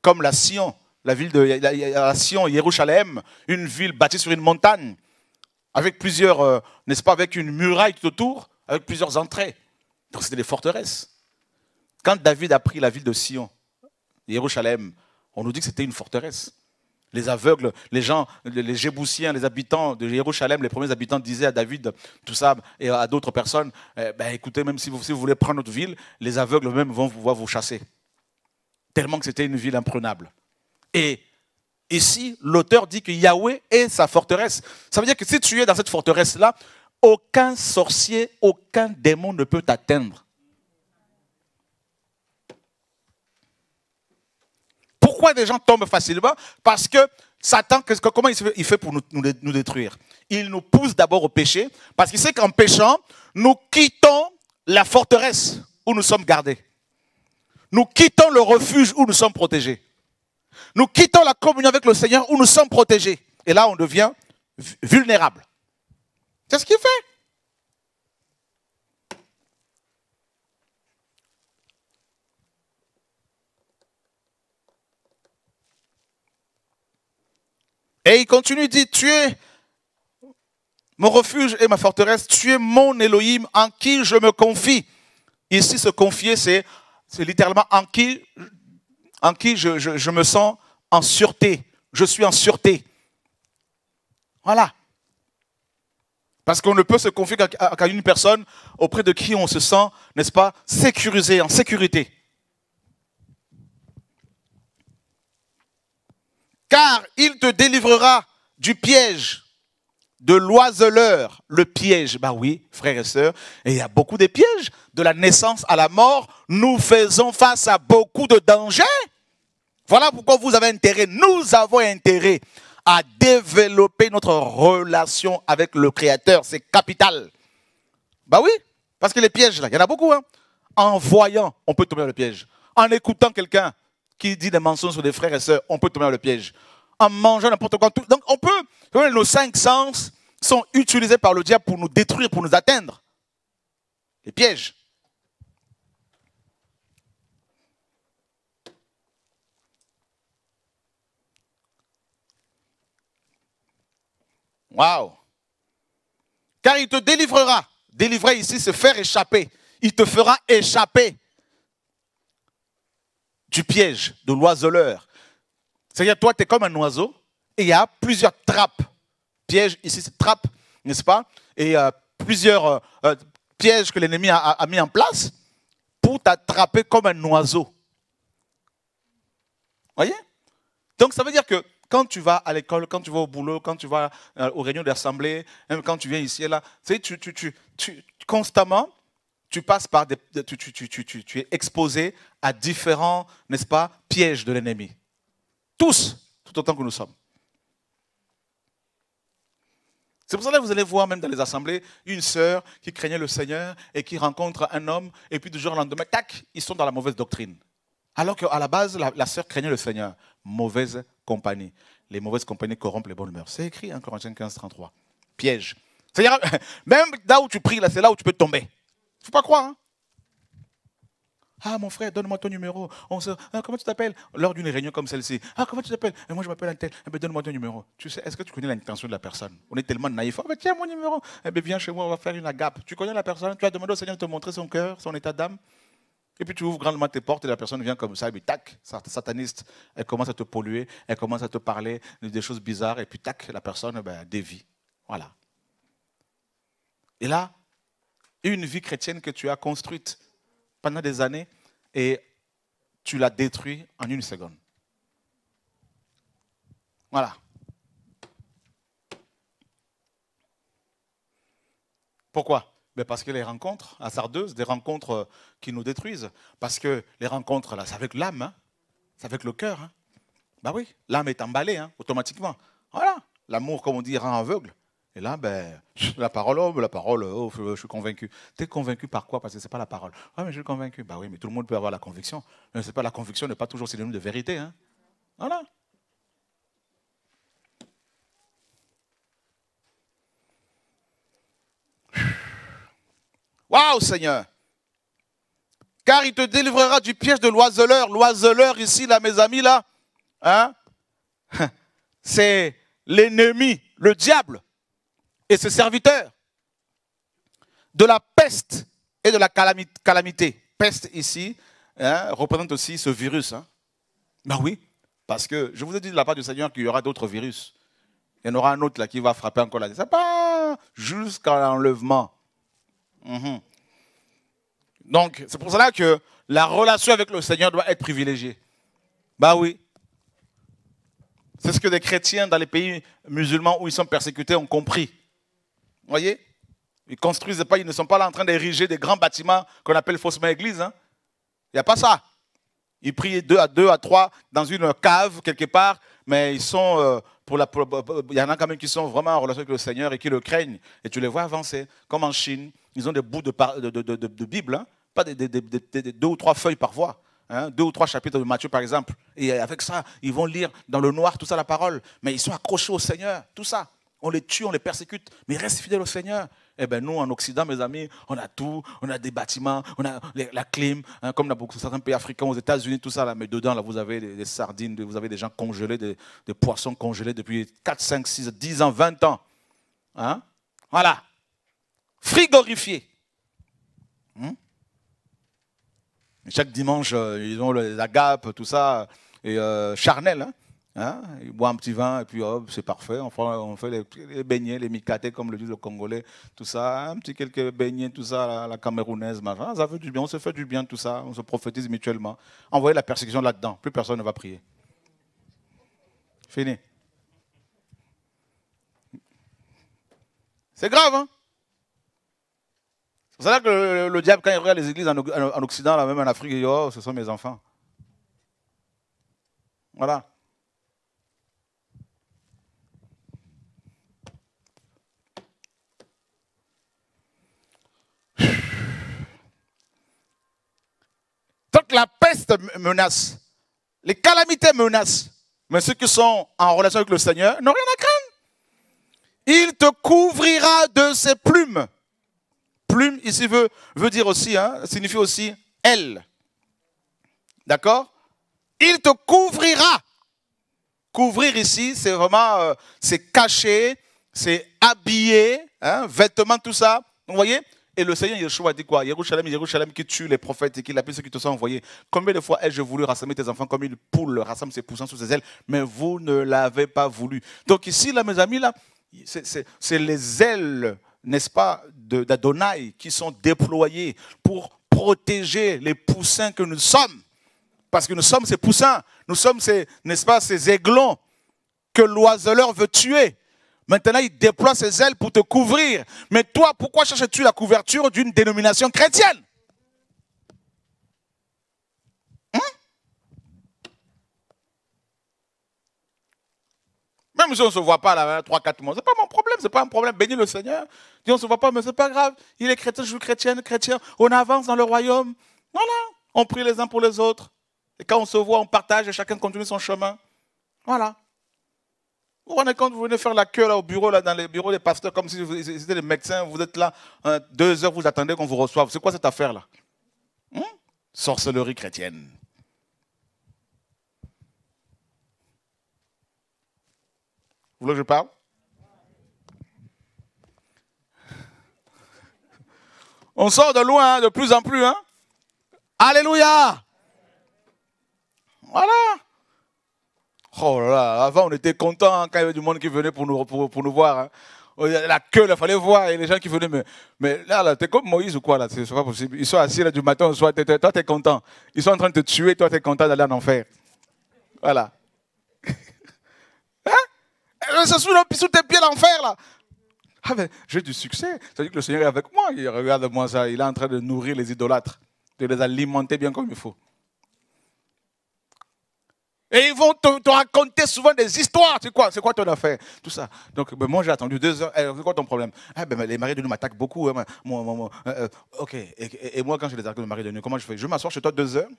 comme la Sion, la ville de la, la Sion, Jérusalem, une ville bâtie sur une montagne, avec plusieurs, euh, n'est-ce pas, avec une muraille tout autour, avec plusieurs entrées. Donc c'était des forteresses. Quand David a pris la ville de Sion, Jérusalem, on nous dit que c'était une forteresse. Les aveugles, les gens, les Jébusiens, les habitants de Jérusalem, les premiers habitants disaient à David, tout ça, et à d'autres personnes, eh ben, écoutez, même si vous, si vous voulez prendre notre ville, les aveugles même vont pouvoir vous chasser. Tellement que c'était une ville imprenable. Et ici, l'auteur dit que Yahweh est sa forteresse. Ça veut dire que si tu es dans cette forteresse-là, aucun sorcier, aucun démon ne peut t'atteindre. Pourquoi des gens tombent facilement? Parce que Satan, comment il fait pour nous, nous, nous détruire? Il nous pousse d'abord au péché, parce qu'il sait qu'en péchant, nous quittons la forteresse où nous sommes gardés. Nous quittons le refuge où nous sommes protégés. Nous quittons la communion avec le Seigneur où nous sommes protégés. Et là, on devient vulnérable. C'est ce qu'il fait. Et il continue, il dit, tu es mon refuge et ma forteresse, tu es mon Elohim en qui je me confie. Ici, se confier, c'est littéralement en qui, en qui je, je, je me sens en sûreté. Je suis en sûreté. Voilà. Parce qu'on ne peut se confier qu'à une personne auprès de qui on se sent, n'est-ce pas, sécurisé, en sécurité. Car il te délivrera du piège de l'oiseleur. Le piège, bah oui, frères et sœurs, et il y a beaucoup de pièges. De la naissance à la mort, nous faisons face à beaucoup de dangers. Voilà pourquoi vous avez intérêt, nous avons intérêt à développer notre relation avec le Créateur. C'est capital. Bah oui, parce que les pièges, là, il y en a beaucoup. Hein. En voyant, on peut tomber dans le piège. En écoutant quelqu'un qui dit des mensonges sur des frères et sœurs, on peut tomber dans le piège. En mangeant n'importe quoi. Tout. Donc on peut, nos cinq sens sont utilisés par le diable pour nous détruire, pour nous atteindre. Les pièges. Waouh! Car il te délivrera. Délivrer ici, c'est faire échapper. Il te fera échapper du piège de l'oiseleur. C'est-à-dire, toi, tu es comme un oiseau et il y a plusieurs trappes. Piège, ici, c'est trappe, n'est-ce pas? Et euh, plusieurs euh, euh, pièges que l'ennemi a, a, a mis en place pour t'attraper comme un oiseau. Voyez? Donc, ça veut dire que quand tu vas à l'école, quand tu vas au boulot, quand tu vas aux réunions d'assemblée, même quand tu viens ici et là, tu, tu, tu, tu, tu, constamment, tu passes par des, tu, tu, tu, tu, tu, tu es exposé à différents, n'est-ce pas, pièges de l'ennemi. Tous, tout autant que nous sommes. C'est pour ça que vous allez voir, même dans les assemblées, une sœur qui craignait le Seigneur et qui rencontre un homme, et puis du jour au lendemain, tac, ils sont dans la mauvaise doctrine. Alors qu'à la base, la, la sœur craignait le Seigneur. Mauvaise compagnie. Les mauvaises compagnies corrompent les bonnes mœurs. C'est écrit en Corinthiens quinze, trente-trois. Piège. C'est-à-dire, même là où tu pries, là, c'est là où tu peux tomber. Il ne faut pas croire. Hein. Ah, mon frère, donne-moi ton numéro. On se... ah, comment tu t'appelles? Lors d'une réunion comme celle-ci. Ah, comment tu t'appelles? Et moi, je m'appelle un tel. Eh bien, donne-moi ton numéro. Tu sais, est-ce que tu connais l'intention de la personne? On est tellement naïf. Ah, ben, tiens, mon numéro. Eh bien, viens chez moi, on va faire une agape. Tu connais la personne? Tu as demandé au Seigneur de te montrer son cœur, son état d'âme? Et puis tu ouvres grandement tes portes et la personne vient comme ça, et puis tac, sataniste, elle commence à te polluer, elle commence à te parler des choses bizarres, et puis tac, la personne ben, dévie. Voilà. Et là, une vie chrétienne que tu as construite pendant des années, et tu la détruis en une seconde. Voilà. Pourquoi ? Mais parce que les rencontres hasardeuses, des rencontres qui nous détruisent, parce que les rencontres, là, c'est avec l'âme, hein, c'est avec le cœur. Hein. Ben oui, l'âme est emballée hein, automatiquement. Voilà, l'amour, comme on dit, rend aveugle. Et là, ben, la parole, oh, la parole, oh, je suis convaincu. Tu es convaincu par quoi? Parce que ce n'est pas la parole. Ah, mais je suis convaincu. Ben oui, mais tout le monde peut avoir la conviction. Mais c'est pas la conviction, n'est pas toujours synonyme de vérité. Hein. Voilà. Waouh Seigneur! Car il te délivrera du piège de l'oiseleur. L'oiseleur ici, là, mes amis, là, hein, c'est l'ennemi, le diable et ses serviteurs. De la peste et de la calamité. Peste ici hein, représente aussi ce virus. Hein. Ben oui, parce que je vous ai dit de la part du Seigneur qu'il y aura d'autres virus. Il y en aura un autre là qui va frapper encore là. Ça part jusqu'à l'enlèvement. Mmh. Donc, c'est pour cela que la relation avec le Seigneur doit être privilégiée. Bah oui. C'est ce que des chrétiens dans les pays musulmans où ils sont persécutés ont compris. Vous voyez? Ils construisent pas, ils ne sont pas là en train d'ériger des grands bâtiments qu'on appelle faussement église. Hein. Il n'y a pas ça. Ils prient deux à deux, à trois dans une cave quelque part, mais ils sont... Euh, Pour la, pour, il y en a quand même qui sont vraiment en relation avec le Seigneur et qui le craignent. Et tu les vois avancer, comme en Chine. Ils ont des bouts de, de, de, de, de Bible, hein, pas des, des, des, des, des deux ou trois feuilles par voie, hein, deux ou trois chapitres de Matthieu, par exemple. Et avec ça, ils vont lire dans le noir, tout ça, la parole. Mais ils sont accrochés au Seigneur, tout ça. On les tue, on les persécute, mais ils restent fidèles au Seigneur. Eh bien, nous, en Occident, mes amis, on a tout. On a des bâtiments, on a la clim, hein, comme dans beaucoup, certains pays africains, aux États-Unis, tout ça. Là, mais dedans, là, vous avez des, des sardines, vous avez des gens congelés, des, des poissons congelés depuis quatre, cinq, six, dix ans, vingt ans. Hein? Voilà. Frigorifiés. Hum? Chaque dimanche, euh, ils ont les agapes, tout ça, et euh, charnel. Hein? Hein? Ils boivent un petit vin et puis hop, c'est parfait. On fait, on fait les, les beignets, les mikatés, comme le dit le Congolais, tout ça. Un petit quelques beignets, tout ça, la, la camerounaise, machin. Ça fait du bien, on se fait du bien, tout ça. On se prophétise mutuellement. Envoyez la persécution là-dedans. Plus personne ne va prier. Fini. C'est grave, hein? C'est là que le, le diable, quand il regarde les églises en, en Occident, là, même en Afrique, il dit oh, ce sont mes enfants. Voilà. La peste menace, les calamités menacent, mais ceux qui sont en relation avec le Seigneur n'ont rien à craindre. Il te couvrira de ses plumes. Plume, ici, veut, veut dire aussi, hein, signifie aussi elle. D'accord? Il te couvrira. Couvrir ici, c'est vraiment, euh, c'est cacher, c'est habillé, hein, vêtements, tout ça. Vous voyez? Et le Seigneur Yeshua dit quoi? Jérusalem, Jérusalem qui tue les prophètes et qui l'appelle ceux qui te sont envoyés. Combien de fois ai-je voulu rassembler tes enfants comme une poule rassemble ses poussins sous ses ailes, mais vous ne l'avez pas voulu. Donc ici, là, mes amis, là, c'est les ailes, n'est-ce pas, d'Adonai qui sont déployées pour protéger les poussins que nous sommes. Parce que nous sommes ces poussins, nous sommes ces, n'est-ce pas, ces aiglons que l'oiseleur veut tuer. Maintenant, il déploie ses ailes pour te couvrir. Mais toi, pourquoi cherches-tu la couverture d'une dénomination chrétienne? Hum? Même si on ne se voit pas là, trois quatre mois, ce n'est pas mon problème, ce n'est pas un problème. Bénis le Seigneur. Dis, on ne se voit pas, mais ce n'est pas grave. Il est chrétien, je suis chrétienne, chrétien. On avance dans le royaume. Voilà. On prie les uns pour les autres. Et quand on se voit, on partage et chacun continue son chemin. Voilà. Vous vous rendez compte, vous venez faire la queue là, au bureau, là, dans les bureaux des pasteurs, comme si vous étiez des médecins, vous êtes là, hein, deux heures, vous attendez qu'on vous reçoive. C'est quoi cette affaire-là? Hum? Sorcellerie chrétienne. Vous voulez que je parle? On sort de loin, hein, de plus en plus. Hein? Alléluia! Voilà! Oh là là, avant on était content hein, quand il y avait du monde qui venait pour nous, pour, pour nous voir. Hein. La queue, il fallait voir, et les gens qui venaient. Mais, mais là, là t'es comme Moïse ou quoi là, c'est pas possible. Ils sont assis là du matin au soir, t es, t es, toi t'es content. Ils sont en train de te tuer, toi t'es content d'aller en enfer. Voilà. Hein? C'est sous, sous tes pieds l'enfer là. Ah ben, j'ai du succès. Ça veut dire que le Seigneur est avec moi. Il regarde moi ça, il est en train de nourrir les idolâtres, de les alimenter bien comme il faut. Et ils vont te, te raconter souvent des histoires. C'est quoi, c'est quoi ton affaire? Tout ça. Donc, ben moi, j'ai attendu deux heures. Eh, c'est quoi ton problème? Ah, ben, les maris de nous m'attaquent beaucoup. Hein, moi, moi, moi, euh, ok. Et, et, et moi, quand j'ai les attaques de maris de nous, comment je fais? Je m'assois chez toi deux heures.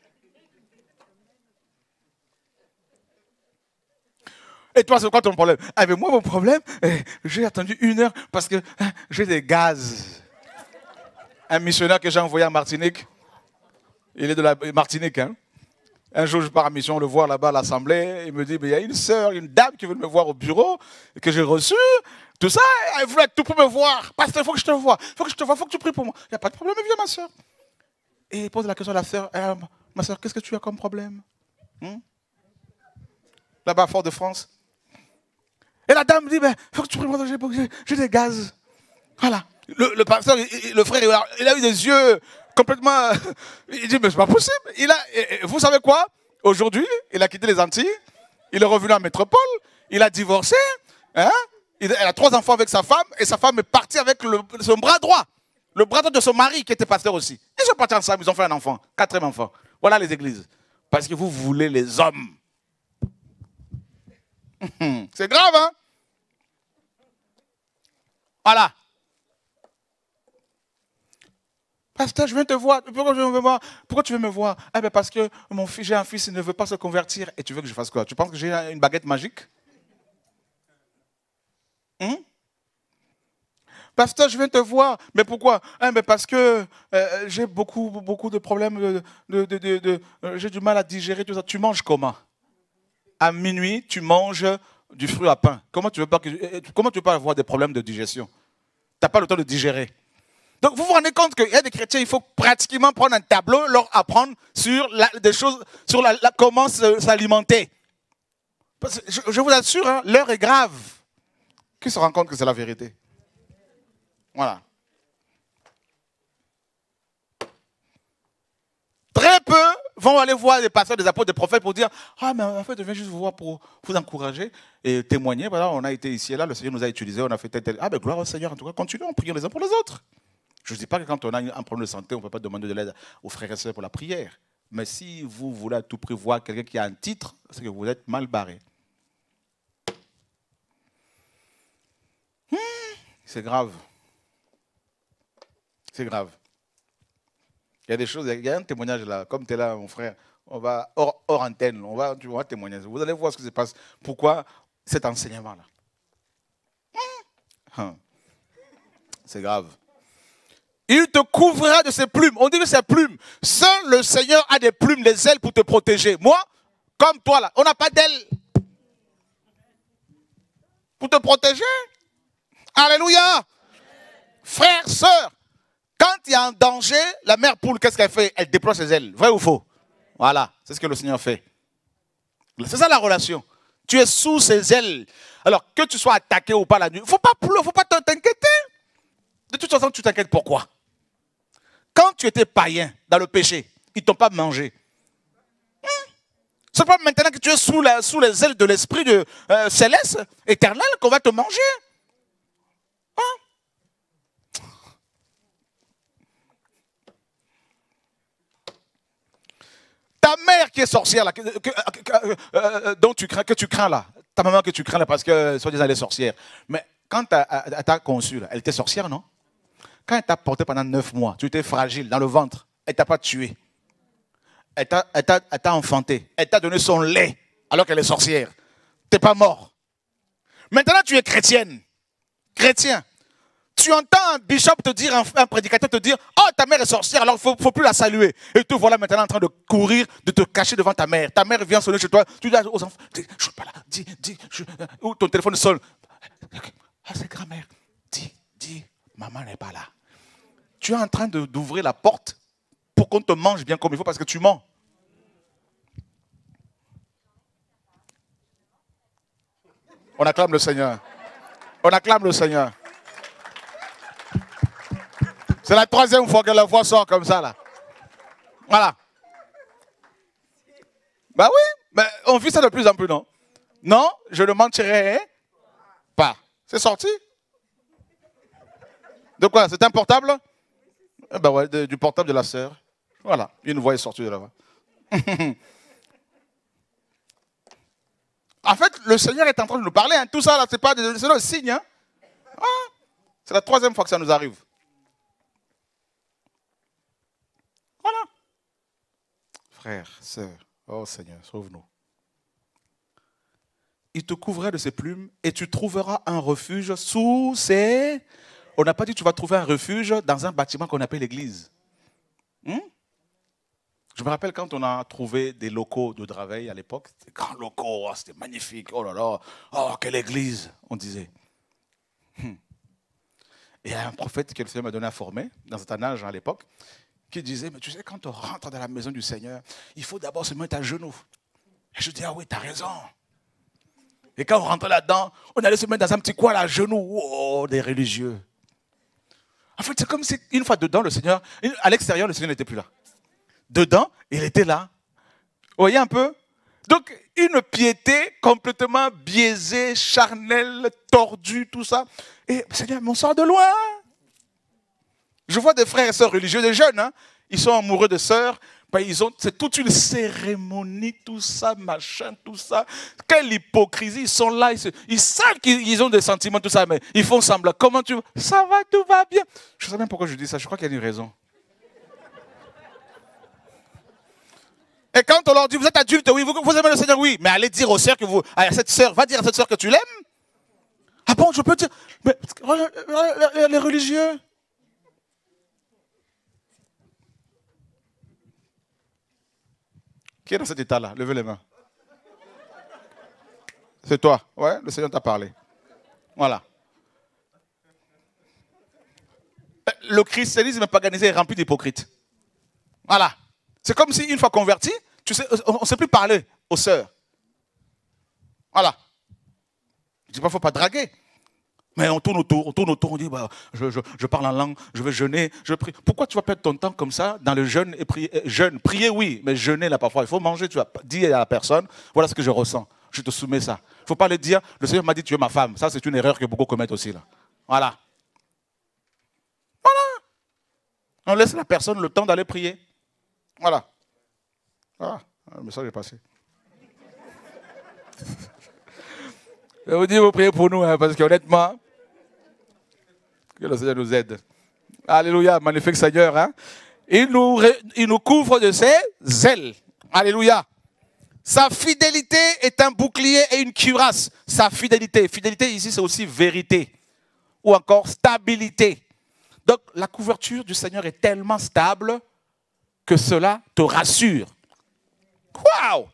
Et toi, c'est quoi ton problème? Ah, ben moi, mon problème, eh, j'ai attendu une heure parce que eh, j'ai des gaz. Un missionnaire que j'ai envoyé en Martinique. Il est de la Martinique, hein. Un jour, je pars en mission, on le voit là-bas à l'Assemblée. Il me dit, il y a une sœur, une dame qui veut me voir au bureau, que j'ai reçue. Tout ça, elle voulait tout pour me voir. Pasteur, il faut que je te vois. Il faut que je te vois, il faut que tu pries pour moi. Il n'y a pas de problème, viens, ma sœur. Et il pose la question à la sœur. Eh, ma sœur, qu'est-ce que tu as comme problème hmm? Là-bas, Fort-de-France. Et la dame dit, ben, il faut que tu pries pour moi, j'ai des gaz. Voilà. Le, le pasteur, il, le frère, il a, il a eu des yeux... complètement, il dit, mais c'est pas possible. Il a, vous savez quoi? Aujourd'hui, il a quitté les Antilles, il est revenu en métropole, il a divorcé, hein? Il a trois enfants avec sa femme, et sa femme est partie avec le, son bras droit, le bras droit de son mari qui était pasteur aussi. Ils sont partis ensemble, ils ont fait un enfant, quatrième enfant. Voilà les églises. Parce que vous voulez les hommes. C'est grave, hein? Voilà. Pasteur, je viens te voir. Pourquoi tu veux me voir? Pourquoi tu veux me voir? Eh bien, parce que mon fils, j'ai un fils, il ne veut pas se convertir. Et tu veux que je fasse quoi? Tu penses que j'ai une baguette magique? Hum? Pasteur, je viens te voir. Mais pourquoi? Eh bien, parce que euh, j'ai beaucoup, beaucoup de problèmes. De, de, de, de, de, euh, j'ai du mal à digérer tout ça. Tu manges comment? À minuit, tu manges du fruit à pain. Comment tu veux pas, que, comment tu veux pas avoir des problèmes de digestion? Tu n'as pas le temps de digérer. Donc, vous vous rendez compte qu'il y a des chrétiens, il faut pratiquement prendre un tableau, leur apprendre sur la, des choses, sur la, la, comment s'alimenter. Je, je vous assure, hein, l'heure est grave. Qui se rend compte que c'est la vérité? Voilà. Très peu vont aller voir les pasteurs, des apôtres, des prophètes pour dire « Ah, mais en fait, je viens juste vous voir pour vous encourager et témoigner. Voilà, on a été ici et là, le Seigneur nous a utilisés, on a fait tel, tel. Ah, ben gloire au Seigneur, en tout cas, continuons, prions les uns pour les autres. » Je ne dis pas que quand on a un problème de santé, on ne peut pas demander de l'aide aux frères et sœurs pour la prière. Mais si vous voulez à tout prix voir quelqu'un qui a un titre, c'est que vous êtes mal barré. Mmh, c'est grave. C'est grave. Il y a des choses, il y a un témoignage là. Comme tu es là, mon frère, on va hors, hors antenne, on va, tu vois, témoigner. Vous allez voir ce qui se passe. Pourquoi cet enseignement-là? Mmh. Hum. C'est grave. Il te couvrira de ses plumes. On dit que ses plumes. Seul le Seigneur a des plumes, des ailes pour te protéger. Moi, comme toi là, on n'a pas d'ailes. Pour te protéger. Alléluia. Frères, sœurs, quand il y a un danger, la mère poule, qu'est-ce qu'elle fait? Elle déploie ses ailes. Vrai ou faux? Voilà, c'est ce que le Seigneur fait. C'est ça la relation. Tu es sous ses ailes. Alors, que tu sois attaqué ou pas la nuit, il ne faut pas t'inquiéter. De toute façon, tu t'inquiètes pourquoi? Quand tu étais païen dans le péché, ils ne t'ont pas mangé. Hmm. C'est pas maintenant que tu es sous, la, sous les ailes de l'esprit de, euh, céleste, éternel, qu'on va te manger. Hein? Ta mère qui est sorcière, là, que, que, que, euh, dont tu crains, que tu crains là, ta maman que tu crains là parce que, soi-disant, elle est sorcière. Mais quand elle t'a conçu, elle était sorcière, non? Quand elle t'a porté pendant neuf mois, tu étais fragile dans le ventre, elle ne t'a pas tué. Elle t'a enfanté, elle t'a donné son lait alors qu'elle est sorcière. Tu n'es pas mort. Maintenant, tu es chrétienne. Chrétien. Tu entends un bishop te dire, un, un prédicateur te dire, oh, ta mère est sorcière, alors il ne faut plus la saluer. Et te voilà maintenant en train de courir, de te cacher devant ta mère. Ta mère vient sonner chez toi. Tu dis aux enfants, je ne suis pas là, dis, dis, je... ou ton téléphone sonne. Ah, c'est grand-mère. Dis, dis, maman n'est pas là. Tu es en train d'ouvrir la porte pour qu'on te mange bien comme il faut parce que tu mens. On acclame le Seigneur. On acclame le Seigneur. C'est la troisième fois que la voix sort comme ça, là. Voilà. Bah oui, mais on vit ça de plus en plus, non? Non, je ne mentirai pas. C'est sorti? De quoi? C'est un portable? Eh ben ouais, de, du portable de la sœur. Voilà, une voix est sortie de là-bas. En fait, le Seigneur est en train de nous parler. Hein. Tout ça, là, c'est pas le signe. Hein. Ah, c'est la troisième fois que ça nous arrive. Voilà. Frères, sœurs, oh Seigneur, sauve-nous. Il te couvrait de ses plumes et tu trouveras un refuge sous ses... On n'a pas dit que tu vas trouver un refuge dans un bâtiment qu'on appelle l'église. Hum? Je me rappelle quand on a trouvé des locaux de travail à l'époque, des grands locaux, oh, c'était magnifique, oh là là, oh quelle église, on disait. Hum. Et il y a un prophète que le Seigneur m'a donné à former, dans un âge à l'époque, qui disait, mais tu sais, quand on rentre dans la maison du Seigneur, il faut d'abord se mettre à genoux. Et je dis, ah oui, tu as raison. Et quand on rentre là-dedans, on allait se mettre dans un petit coin là, à genoux, oh, des religieux. En fait, c'est comme si, une fois dedans, le Seigneur, à l'extérieur, le Seigneur n'était plus là. Dedans, il était là. Vous voyez un peu? Donc, une piété complètement biaisée, charnelle, tordue, tout ça. Et, Seigneur, on sort de loin. Je vois des frères et sœurs religieux, des jeunes, hein, ils sont amoureux de sœurs. Ben, c'est toute une cérémonie, tout ça, machin, tout ça. Quelle hypocrisie, ils sont là, ils, se, ils savent qu'ils ont des sentiments, tout ça, mais ils font semblant. Comment tu... Ça va, tout va bien. Je ne sais même pourquoi je dis ça, je crois qu'il y a une raison. Et quand on leur dit, vous êtes adultes, oui, vous, vous aimez le Seigneur, oui, mais allez dire aux sœurs que vous... À cette sœur, va dire à cette sœur que tu l'aimes. Ah bon, je peux dire... Mais, les religieux... Qui est dans cet état-là? Levez les mains. C'est toi. Ouais, le Seigneur t'a parlé. Voilà. Le christianisme paganisé est rempli d'hypocrites. Voilà. C'est comme si, une fois converti, tu sais, on ne sait plus parler aux sœurs. Voilà. Je ne dis pas qu'il ne faut pas draguer. Mais on tourne autour, on tourne autour, on dit bah, je, je, je parle en langue, je vais jeûner, je prie. Pourquoi tu vas perdre ton temps comme ça dans le jeûne et prier, jeûne, prier oui, mais jeûner là parfois, il faut manger, tu vas dire à la personne, voilà ce que je ressens, je te soumets ça. Il ne faut pas le dire, le Seigneur m'a dit tu es ma femme, ça c'est une erreur que beaucoup commettent aussi là. Voilà. Voilà. On laisse la personne le temps d'aller prier. Voilà. Ah, le message est passé. Je vous dis, vous priez pour nous, hein, parce qu'honnêtement, que le Seigneur nous aide. Alléluia, magnifique Seigneur. Hein? Il, nous ré, il nous couvre de ses ailes. Alléluia. Sa fidélité est un bouclier et une cuirasse. Sa fidélité. Fidélité ici, c'est aussi vérité. Ou encore stabilité. Donc, la couverture du Seigneur est tellement stable que cela te rassure. Waouh!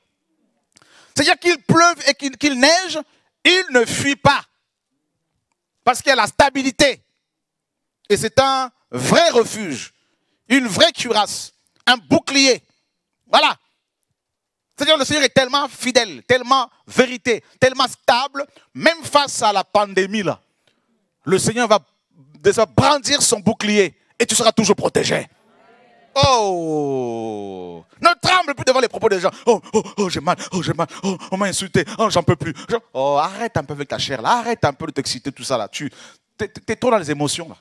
C'est-à-dire qu'il pleuve et qu'il qu'il neige, il ne fuit pas. parce qu'il y a la stabilité. Et c'est un vrai refuge, une vraie cuirasse, un bouclier. Voilà. C'est-à-dire que le Seigneur est tellement fidèle, tellement vérité, tellement stable, même face à la pandémie, là, le Seigneur va brandir son bouclier et tu seras toujours protégé. Oh! Ne tremble plus devant les propos des gens. Oh, oh, oh, j'ai mal, oh, j'ai mal, oh, on m'a insulté, oh, j'en peux plus. Oh, arrête un peu avec ta chair, là, arrête un peu de t'exciter, tout ça, là. Tu t'es, t'es trop dans les émotions, là.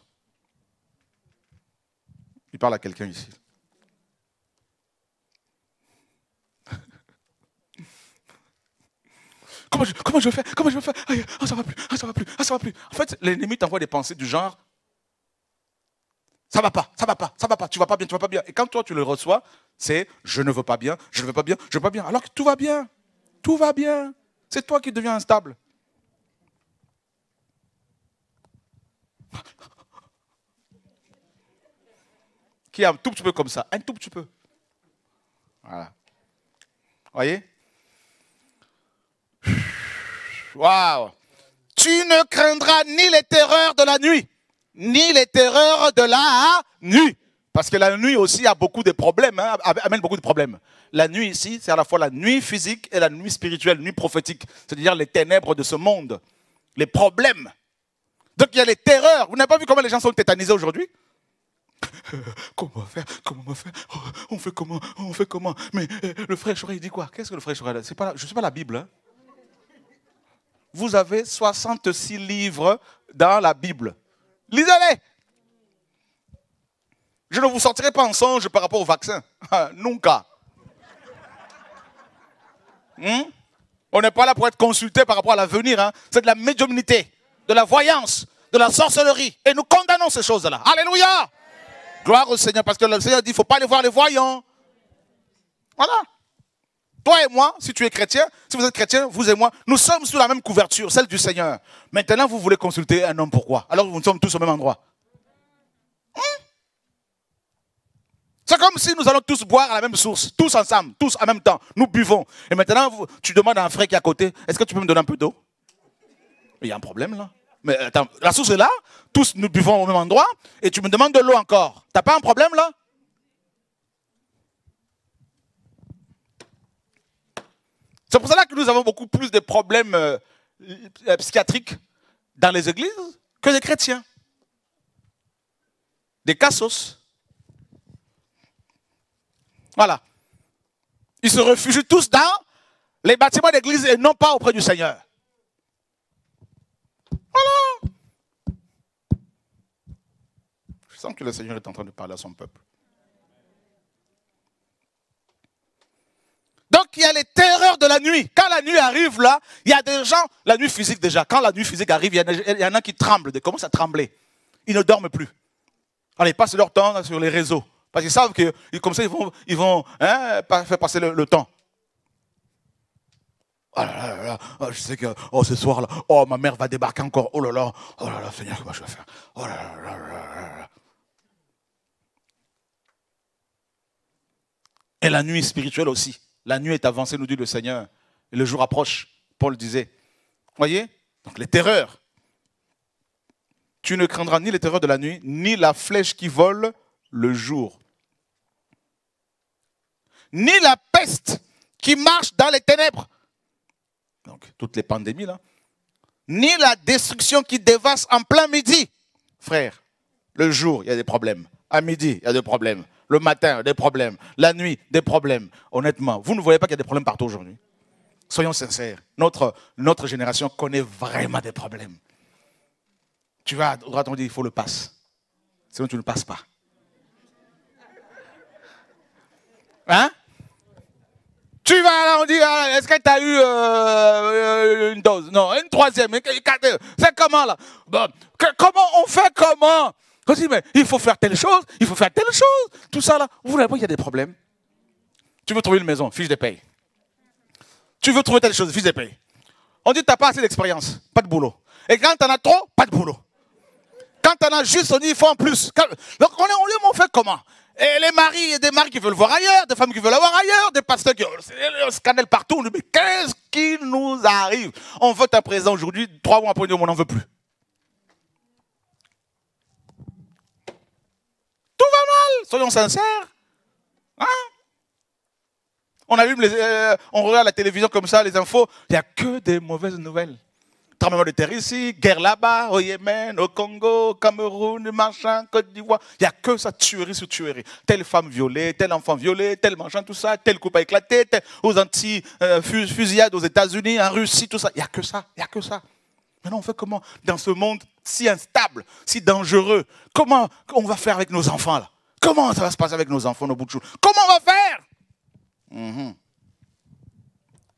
Il parle à quelqu'un ici. Comment je, comment je fais? Comment je fais? Ah, ça va plus, ah, ça va plus, ah, ça va plus. En fait, l'ennemi t'envoie des pensées du genre, ça va pas, ça va pas, ça va pas, tu vas pas bien, tu vas pas bien. Et quand toi tu le reçois, c'est je ne veux pas bien, je ne veux pas bien, je ne veux pas bien. Alors que tout va bien, tout va bien. C'est toi qui deviens instable. Qui est un tout petit peu comme ça, un tout petit peu. Voilà. Voyez? Waouh! Tu ne craindras ni les terreurs de la nuit, ni les terreurs de la nuit. Parce que la nuit aussi a beaucoup de problèmes, hein, amène beaucoup de problèmes. La nuit ici, c'est à la fois la nuit physique et la nuit spirituelle, nuit prophétique. C'est-à-dire les ténèbres de ce monde, les problèmes. Donc il y a les terreurs. Vous n'avez pas vu comment les gens sont tétanisés aujourd'hui? Comment faire? Comment faire? Oh, on fait comment? Oh, on fait comment? Mais euh, le frère Choré, il dit quoi? Qu'est-ce que le frère Choré? Je ne sais pas la Bible, hein. Vous avez soixante-six livres dans la Bible. Lisez-les. Je ne vous sortirai pas en songe par rapport au vaccin. Nunca. Hmm? On n'est pas là pour être consulté par rapport à l'avenir. Hein? C'est de la médiumnité, de la voyance, de la sorcellerie. Et nous condamnons ces choses-là. Alléluia. Gloire au Seigneur. Parce que le Seigneur dit, il ne faut pas aller voir les voyants. Voilà. Toi et moi, si tu es chrétien, si vous êtes chrétien, vous et moi, nous sommes sous la même couverture, celle du Seigneur. Maintenant, vous voulez consulter un homme, pourquoi? Alors, nous sommes tous au même endroit. Hum? C'est comme si nous allons tous boire à la même source, tous ensemble, tous en même temps. Nous buvons. Et maintenant, vous, tu demandes à un frère qui est à côté, est-ce que tu peux me donner un peu d'eau? Il y a un problème, là. Mais attends, la source est là, tous nous buvons au même endroit, et tu me demandes de l'eau encore. T'as pas un problème, là? C'est pour cela que nous avons beaucoup plus de problèmes euh, psychiatriques dans les églises que les chrétiens. Des cassos. Voilà. Ils se réfugient tous dans les bâtiments d'église et non pas auprès du Seigneur. Voilà. Je sens que le Seigneur est en train de parler à son peuple. Donc, il y a les terreurs de la nuit. Quand la nuit arrive, là, il y a des gens, la nuit physique déjà, quand la nuit physique arrive, il y en a qui tremblent, ils commencent à trembler. Ils ne dorment plus. Alors, ils passent leur temps sur les réseaux. Parce qu'ils savent que, comme ça, ils vont, ils vont hein, faire passer le, le temps. Oh là là, là, là, je sais que oh, ce soir, là, oh, ma mère va débarquer encore. Oh là là, oh là là, Seigneur, comment je vais faire? Oh là là là là là. Et la nuit spirituelle aussi. La nuit est avancée, nous dit le Seigneur. Et le jour approche, Paul disait. Voyez? Donc les terreurs. Tu ne craindras ni les terreurs de la nuit, ni la flèche qui vole le jour. Ni la peste qui marche dans les ténèbres. Donc toutes les pandémies là. Ni la destruction qui dévaste en plein midi. Frère, le jour, il y a des problèmes. À midi, il y a des problèmes. Le matin, des problèmes. La nuit, des problèmes. Honnêtement, vous ne voyez pas qu'il y a des problèmes partout aujourd'hui. Soyons sincères. Notre, notre génération connaît vraiment des problèmes. Tu vas à droite, on dit, il faut le passe. Sinon, tu ne passes pas. Hein? Tu vas là, on dit, ah, est-ce que tu as eu euh, une dose? Non, une troisième, une quatrième. C'est comment là? Bon, que, comment on fait comment? Mais il faut faire telle chose, il faut faire telle chose, tout ça là. Vous voyez pas qu'il y a des problèmes. Tu veux trouver une maison, fiche de paye. Tu veux trouver telle chose, fiche de paye. On dit que tu n'as pas assez d'expérience, pas de boulot. Et quand tu en as trop, pas de boulot. Quand tu en as juste, on dit il faut en plus. Donc on, est, on fait comment? Et les maris, et des maris qui veulent voir ailleurs, des femmes qui veulent voir ailleurs, des pasteurs qui scannent partout. On dit mais qu'est-ce qui nous arrive? On vote à présent aujourd'hui, trois mois après on n'en veut plus. soyons sincères. Hein? On allume les, euh, on regarde la télévision comme ça, les infos, il n'y a que des mauvaises nouvelles. Tremblement de terre ici, guerre là-bas, au Yémen, au Congo, au Cameroun, machin, Côte d'Ivoire. Il n'y a que ça, tuerie sur tuerie. Telle femme violée, tel enfant violé, tel machin, tout ça, tel couple a éclaté, tel, aux Antilles, euh, fusillade aux États-Unis, en Russie, tout ça. Il n'y a que ça, il n'y a que ça. Maintenant, on fait comment? Dans ce monde si instable, si dangereux, comment on va faire avec nos enfants là? Comment ça va se passer avec nos enfants, nos bouts de chou? Comment on va faire? Mmh.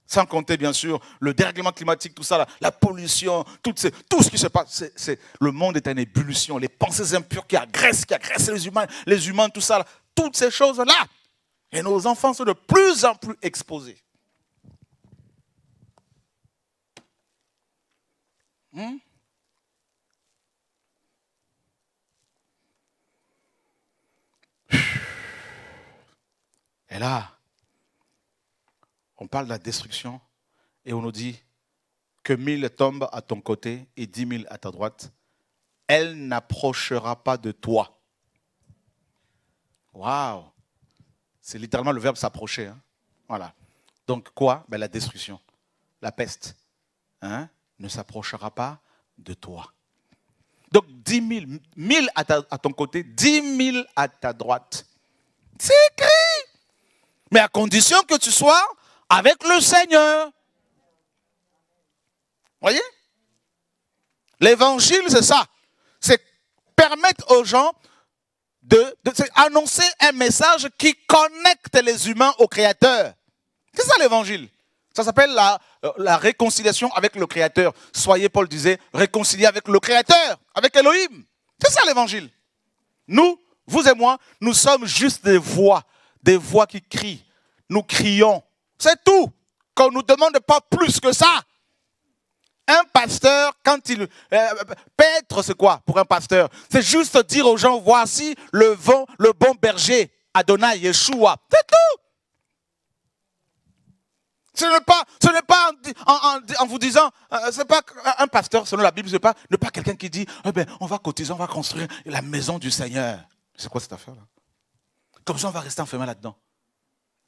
Sans compter, bien sûr, le dérèglement climatique, tout ça, la, la pollution, tout, ces, tout ce qui se passe. C'est, c'est, le monde est en ébullition. Les pensées impures qui agressent, qui agressent les humains, les humains, tout ça, là, toutes ces choses-là. Et nos enfants sont de plus en plus exposés. Mmh. Et là, on parle de la destruction et on nous dit que mille tombent à ton côté et dix mille à ta droite. Elle n'approchera pas de toi. Waouh! C'est littéralement le verbe s'approcher. Hein? Voilà. Donc quoi? Ben, la destruction, la peste, hein, ne s'approchera pas de toi. Donc dix mille, mille à, ta, à ton côté, dix mille à ta droite. C'est écrit! Mais à condition que tu sois avec le Seigneur. Voyez? L'évangile, c'est ça. C'est permettre aux gens de, de annoncer un message qui connecte les humains au Créateur. C'est ça l'évangile. Ça s'appelle la, la réconciliation avec le Créateur. Soyez, Paul disait, réconciliés avec le Créateur, avec Elohim. C'est ça l'évangile. Nous, vous et moi, nous sommes juste des voix, des voix qui crient. Nous crions. C'est tout. Qu'on ne nous demande pas plus que ça. Un pasteur, quand il... Euh, paître, c'est quoi pour un pasteur? C'est juste dire aux gens, voici le, vent, le bon berger, Adonai, Yeshua. C'est tout. Ce n'est pas, ce n'est pas en, en, en vous disant, euh, c'est pas un pasteur, selon la Bible, ce n'est pas, pas quelqu'un qui dit, eh ben, on va cotiser, on va construire la maison du Seigneur. C'est quoi cette affaire-là? Comme ça, on va rester enfermé là-dedans.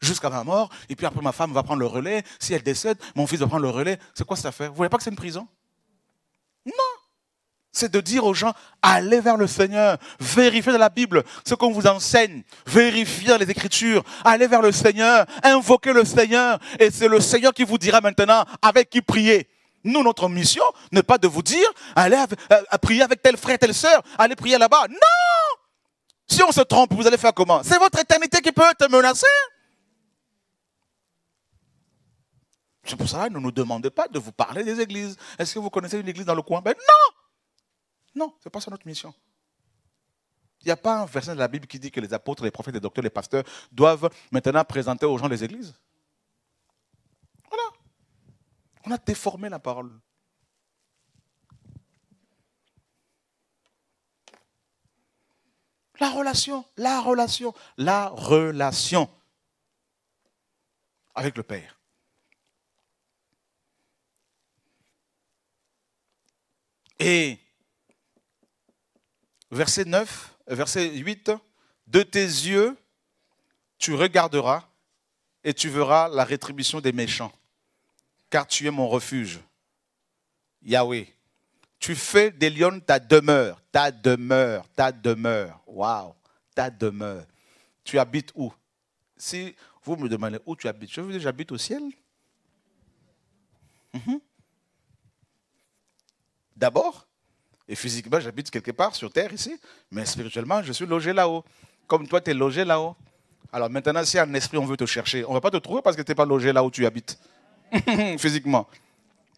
Jusqu'à ma mort, et puis après ma femme va prendre le relais, si elle décède, mon fils va prendre le relais. C'est quoi cette affaire? Vous ne voyez pas que c'est une prison? Non! C'est de dire aux gens, allez vers le Seigneur, vérifiez dans la Bible ce qu'on vous enseigne, vérifiez dans les Écritures, allez vers le Seigneur, invoquez le Seigneur, et c'est le Seigneur qui vous dira maintenant avec qui prier. Nous, notre mission n'est pas de vous dire, allez à prier avec tel frère, telle sœur, allez prier là-bas. Non! Si on se trompe, vous allez faire comment? C'est votre éternité qui peut être menacée. C'est pour ça que ne nous demandez pas de vous parler des églises. Est-ce que vous connaissez une église dans le coin? Ben non! Non, ce n'est pas ça notre mission. Il n'y a pas un verset de la Bible qui dit que les apôtres, les prophètes, les docteurs, les pasteurs doivent maintenant présenter aux gens les églises. Voilà. On a déformé la parole. La relation, la relation, la relation avec le Père. Et verset neuf, verset huit, de tes yeux, tu regarderas et tu verras la rétribution des méchants, car tu es mon refuge, Yahweh. Tu fais des lions ta demeure, ta demeure, ta demeure, waouh, ta demeure. Tu habites où? Si vous me demandez où tu habites, je vous dis j'habite au ciel. Mm-hmm. D'abord, et physiquement, j'habite quelque part sur terre ici, mais spirituellement, je suis logé là-haut. Comme toi, tu es logé là-haut. Alors maintenant, si un esprit, on veut te chercher, on ne va pas te trouver parce que tu n'es pas logé là où tu habites, physiquement.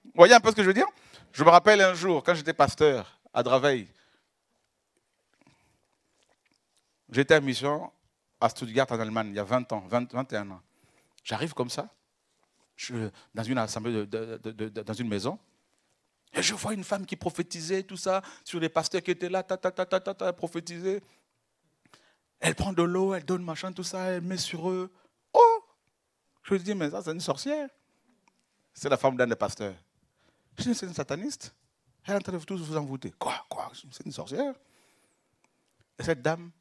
Vous voyez un peu ce que je veux dire? Je me rappelle un jour, quand j'étais pasteur à Draveil, j'étais en mission à Stuttgart, en Allemagne, il y a vingt ans, vingt, vingt et un ans. J'arrive comme ça, je suis dans une assemblée, de, de, de, de, de, dans une maison, et je vois une femme qui prophétisait, tout ça, sur les pasteurs qui étaient là, ta ta ta ta ta, ta prophétisait. Elle prend de l'eau, elle donne machin, tout ça, elle met sur eux. Oh! Je me dis, mais ça, c'est une sorcière. C'est la femme d'un des pasteurs. Je dis, c'est une sataniste. Elle est en train de tous vous envoûter. Quoi? Quoi? C'est une sorcière. Et cette dame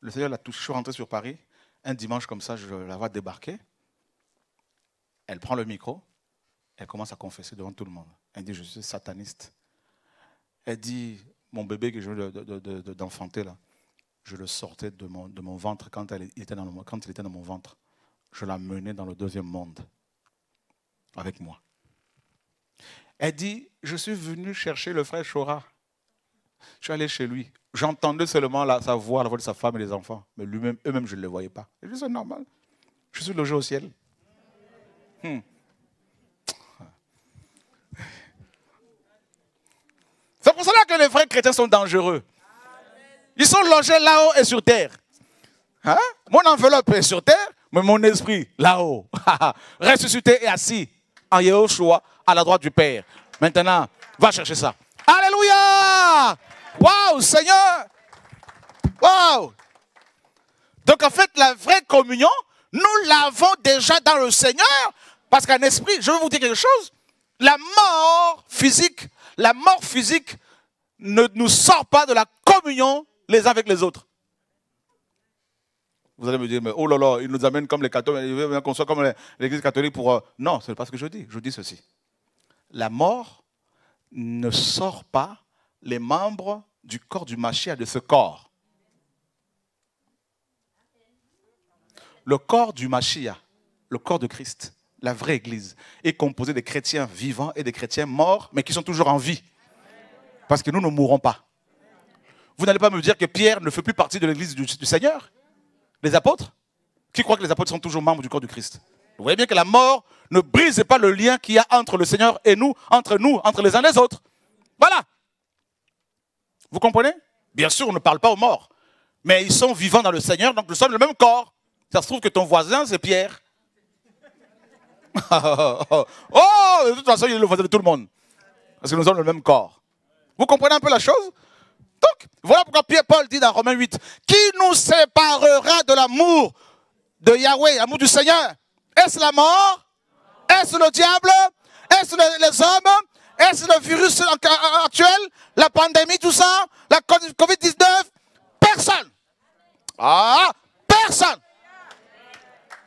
Le Seigneur l'a touché. Je suis rentré sur Paris. Un dimanche comme ça, je la vois débarquer. Elle prend le micro. Elle commence à confesser devant tout le monde. Elle dit, je suis sataniste. Elle dit, mon bébé que je viens de, de, de, de, d'enfanter, là, je le sortais de mon, de mon ventre quand, elle était dans le, quand il était dans mon ventre. Je la menais dans le deuxième monde avec moi. Elle dit, je suis venu chercher le frère Chora. Je suis allé chez lui. J'entendais seulement la, sa voix, la voix de sa femme et des enfants. Mais lui-même, eux-mêmes, je ne les voyais pas. Je dis, c'est normal. Je suis logé au ciel. Hmm. C'est pour cela que les vrais chrétiens sont dangereux. Ils sont logés là-haut et sur terre. Hein? Mon enveloppe est sur terre, mais mon esprit là-haut. Ressuscité et assis en Yahushua à la droite du Père. Maintenant, va chercher ça. Alléluia! Waouh, Seigneur! Waouh! Donc en fait, la vraie communion, nous l'avons déjà dans le Seigneur. Parce qu'en esprit, je veux vous dire quelque chose. La mort physique, la mort physique ne nous sort pas de la communion les uns avec les autres. Vous allez me dire, mais oh là là, il nous amène comme les catholiques, il veut qu'on soit comme l'Église catholique pour... Euh... Non, ce n'est pas ce que je dis. Je dis ceci. La mort ne sort pas les membres du corps du Mashiach de ce corps. Le corps du Mashiach, le corps de Christ, la vraie Église, est composée des chrétiens vivants et des chrétiens morts, mais qui sont toujours en vie. Parce que nous ne mourrons pas. Vous n'allez pas me dire que Pierre ne fait plus partie de l'Église du, du Seigneur? Les apôtres? Qui croit que les apôtres sont toujours membres du corps du Christ? Vous voyez bien que la mort ne brise pas le lien qu'il y a entre le Seigneur et nous, entre nous, entre les uns les autres. Voilà. Vous comprenez? Bien sûr, on ne parle pas aux morts. Mais ils sont vivants dans le Seigneur, donc nous sommes le même corps. Ça se trouve que ton voisin, c'est Pierre. Oh, de toute façon, il est le voisin de tout le monde. Parce que nous sommes le même corps. Vous comprenez un peu la chose? Donc, voilà pourquoi Pierre-Paul dit dans Romains huit, « Qui nous séparera de l'amour de Yahweh, l'amour du Seigneur? Est-ce la mort? Est-ce le diable? Est-ce les hommes? Est-ce le virus actuel, la pandémie, tout ça, la covid dix-neuf? Personne. Ah, personne.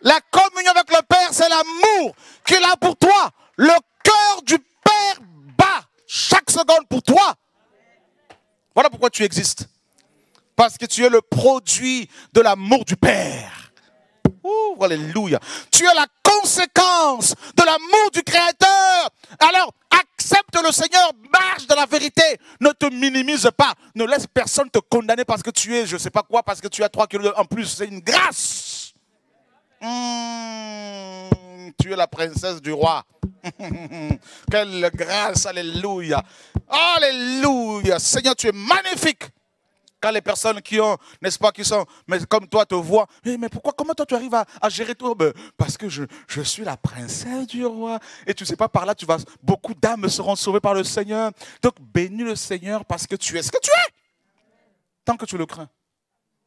La communion avec le Père, c'est l'amour qu'il a pour toi. Le cœur du Père bat chaque seconde pour toi. Voilà pourquoi tu existes. Parce que tu es le produit de l'amour du Père. Ouh, alléluia. Tu es la conséquence de l'amour du Créateur. Alors, accepte le Seigneur, marche dans la vérité. Ne te minimise pas. Ne laisse personne te condamner parce que tu es, je ne sais pas quoi, parce que tu as trois kilos en plus. C'est une grâce. Mmh, tu es la princesse du roi. Quelle grâce, alléluia. Alléluia. Seigneur, tu es magnifique. Quand les personnes qui ont, n'est-ce pas, qui sont mais comme toi te voient, mais, mais pourquoi, comment toi tu arrives à, à gérer tout? Parce que je, je suis la princesse du roi. Et tu ne sais pas, par là, tu vas, beaucoup d'âmes seront sauvées par le Seigneur. Donc bénis le Seigneur parce que tu es ce que tu es. Tant que tu le crains.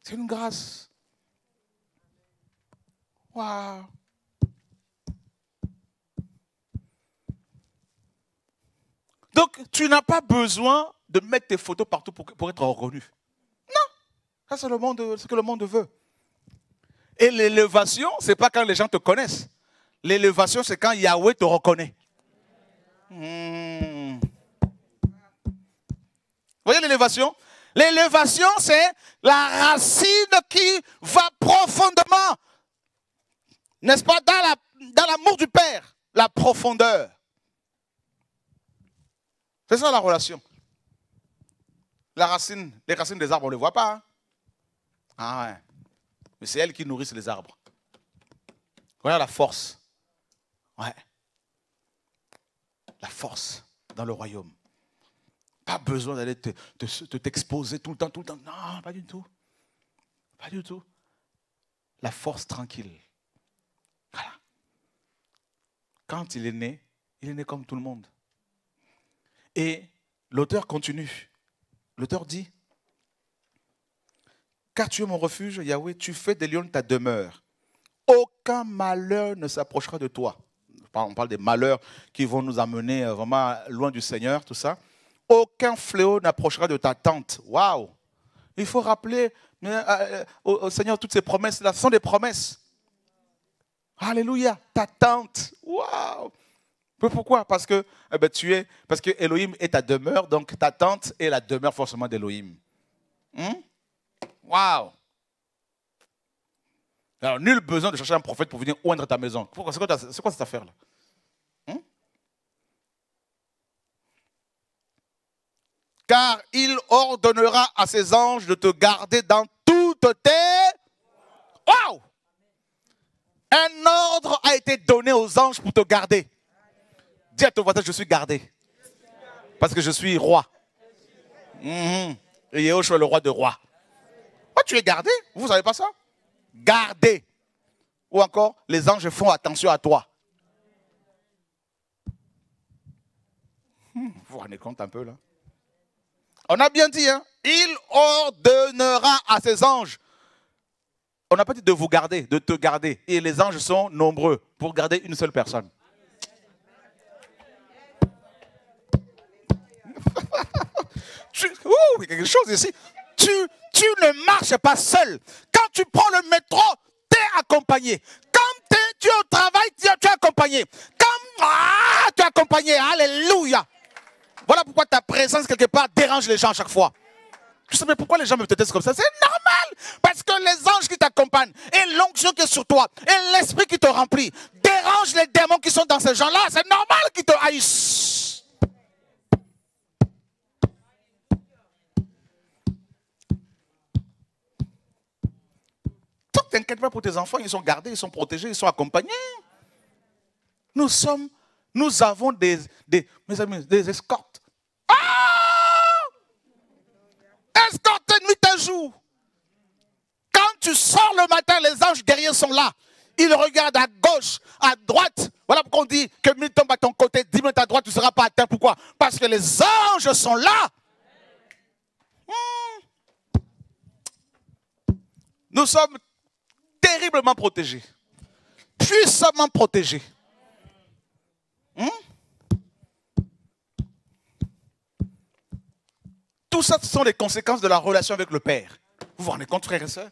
C'est une grâce. Waouh. Donc tu n'as pas besoin de mettre tes photos partout pour, pour être reconnu. Ça, c'est le monde, ce que le monde veut. Et l'élévation, ce n'est pas quand les gens te connaissent. L'élévation, c'est quand Yahweh te reconnaît. Mmh. Vous voyez l'élévation? L'élévation, c'est la racine qui va profondément. N'est-ce pas? Dans la, dans l'amour du Père, la profondeur. C'est ça la relation. La racine, les racines des arbres, on ne les voit pas. Hein? Ah ouais. Mais c'est elles qui nourrissent les arbres. Voilà la force. Ouais. La force dans le royaume. Pas besoin d'aller te, te, te, t'exposer tout le temps, tout le temps. Non, pas du tout. Pas du tout. La force tranquille. Voilà. Quand il est né, il est né comme tout le monde. Et l'auteur continue. L'auteur dit, car tu es mon refuge, Yahweh, tu fais des lions de ta demeure. Aucun malheur ne s'approchera de toi. On parle des malheurs qui vont nous amener vraiment loin du Seigneur, tout ça. Aucun fléau n'approchera de ta tente. Waouh! Il faut rappeler euh, au, au Seigneur toutes ces promesses-là. Ce sont des promesses. Alléluia. T'attentes. Waouh. Pourquoi? Parce que eh ben, tu es, parce que Elohim est ta demeure, donc ta tente est la demeure forcément d'Elohim. Hum? Waouh. Alors, nul besoin de chercher un prophète pour venir oindre ta maison. C'est quoi, quoi cette affaire-là? Hum? Car il ordonnera à ses anges de te garder dans toutes tes... Waouh! Un ordre a été donné aux anges pour te garder. Dis à ton voisin, je suis gardé. Parce que je suis roi. Mmh. Et Yehoshua est le roi de rois. Oh, tu es gardé? Vous ne savez pas ça? Gardé. Ou encore, les anges font attention à toi. Mmh. Vous vous rendez compte un peu là? On a bien dit, hein? Il ordonnera à ses anges. On n'a pas dit de vous garder, de te garder. Et les anges sont nombreux pour garder une seule personne. Tu, ouh, quelque chose ici. Tu, tu ne marches pas seul. Quand tu prends le métro, tu es accompagné. Quand es, tu es au travail, tu es accompagné. Quand ah, tu es accompagné, alléluia. Voilà pourquoi ta présence quelque part dérange les gens à chaque fois. Tu sais mais pourquoi les gens me testent comme ça? C'est normal. Parce que les anges qui t'accompagnent et l'onction qui est sur toi et l'esprit qui te remplit dérange les démons qui sont dans ces gens-là. C'est normal qu'ils te haïssent. T'inquiète pas pour tes enfants, ils sont gardés, ils sont protégés, ils sont accompagnés. Nous sommes, nous avons des, des mes amis, des escortes. Ah! Escortes nuit et jour. Quand tu sors le matin, les anges derrière sont là. Ils regardent à gauche, à droite. Voilà pourquoi on dit que mille tombent à ton côté, dix minutes à droite, tu ne seras pas à terre. Pourquoi? Parce que les anges sont là. Mmh. Nous sommes terriblement protégé, puissamment protégé. Hum? Tout ça, ce sont les conséquences de la relation avec le Père. Vous vous rendez compte, frères et sœurs?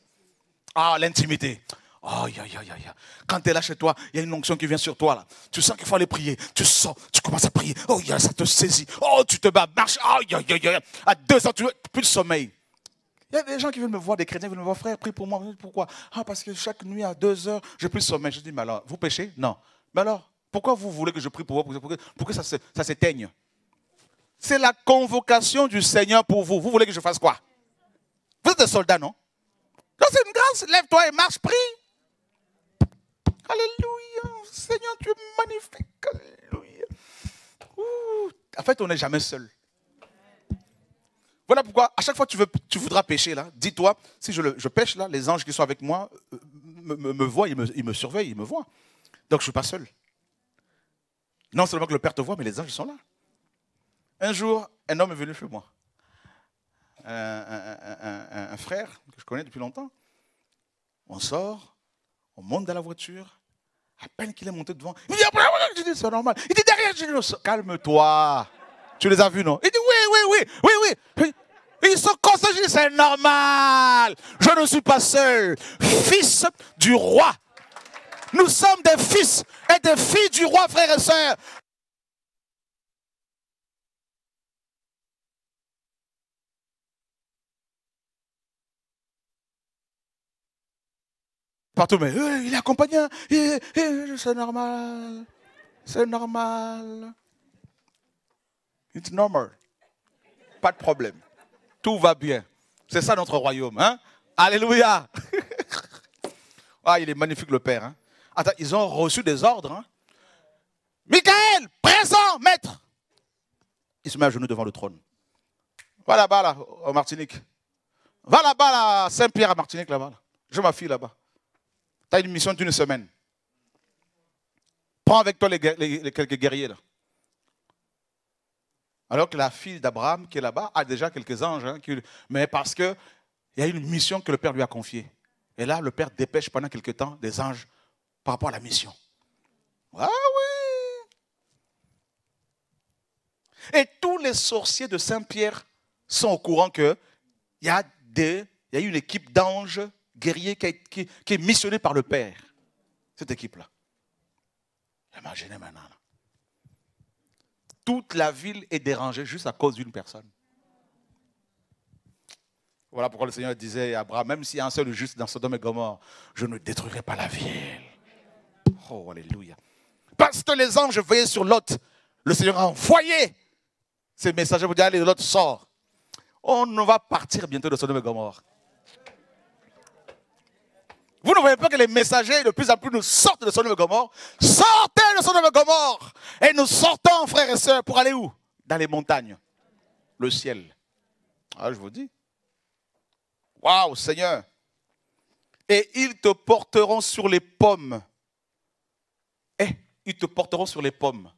Ah, l'intimité. Oh, yeah, yeah, yeah. Quand tu es là chez toi, il y a une onction qui vient sur toi. Là. Tu sens qu'il faut aller prier. Tu sens, tu commences à prier. Oh, yeah, ça te saisit. Oh, tu te bats, marche. Oh, yeah, yeah, yeah. À deux heures, tu n'as plus de sommeil. Il y a des gens qui viennent me voir, des chrétiens qui viennent me voir, frère, prie pour moi. Pourquoi? Ah, parce que chaque nuit à deux heures, je prie le sommeil. Je dis, mais alors, vous péchez? Non. Mais alors, pourquoi vous voulez que je prie pour vous? Pour que ça s'éteigne? C'est la convocation du Seigneur pour vous. Vous voulez que je fasse quoi? Vous êtes des soldats, non? Non, c'est une grâce. Lève-toi et marche, prie. Alléluia. Seigneur, tu es magnifique. Alléluia. Ouh. En fait, on n'est jamais seul. Voilà pourquoi, à chaque fois que tu, veux, tu voudras pécher, là, dis-toi, si je, le, je pêche, là, les anges qui sont avec moi me, me, me voient, ils me, ils me surveillent, ils me voient. Donc, je ne suis pas seul. Non seulement que le Père te voit, mais les anges sont là. Un jour, un homme est venu chez moi. Un, un, un, un, un frère que je connais depuis longtemps. On sort, on monte dans la voiture. À peine qu'il est monté devant, il dit, je dis, c'est normal. Il dit, derrière, je dis, calme-toi. Tu les as vus, non? Il dit, oui, oui, oui, oui, oui. Ils sont constants, c'est normal. Je ne suis pas seul. Fils du roi. Nous sommes des fils et des filles du roi, frères et sœurs. Partout, mais euh, il est accompagné. Euh, euh, c'est normal. C'est normal. It's normal. Pas de problème. Tout va bien. C'est ça notre royaume. Hein? Alléluia. Ah, il est magnifique le Père. Hein? Attends, ils ont reçu des ordres. Hein? Michael, présent, maître. Il se met à genoux devant le trône. Va là-bas, là, en Martinique. Va là-bas, là, Saint-Pierre à Martinique, là-bas. Là. Je ma fille là-bas. Tu as une mission d'une semaine. Prends avec toi les, les, les quelques guerriers là. Alors que la fille d'Abraham qui est là-bas a déjà quelques anges, hein, qui, mais parce qu'il y a une mission que le Père lui a confiée. Et là, le Père dépêche pendant quelques temps des anges par rapport à la mission. Ah oui! Et tous les sorciers de Saint-Pierre sont au courant qu'il y a des, il y a eu une équipe d'anges guerriers qui, a, qui, qui est missionnée par le Père. Cette équipe-là. Imaginez maintenant. Là. Toute la ville est dérangée juste à cause d'une personne. Voilà pourquoi le Seigneur disait à Abraham, même s'il y a un seul juste dans Sodome et Gomorrhe, je ne détruirai pas la ville. Oh, alléluia. Parce que les anges veillaient sur Lot, le Seigneur a envoyé ces messagers pour dire, allez, Lot sort. On va partir bientôt de Sodome et Gomorrhe. Vous ne voyez pas que les messagers de plus en plus nous sortent de Sodome et Gomorrhe? Sortez de Sodome et Gomorrhe! Et nous sortons, frères et sœurs, pour aller où? Dans les montagnes, le ciel. Ah, je vous dis. Waouh, Seigneur! Et ils te porteront sur les pommes. Eh, ils te porteront sur les pommes.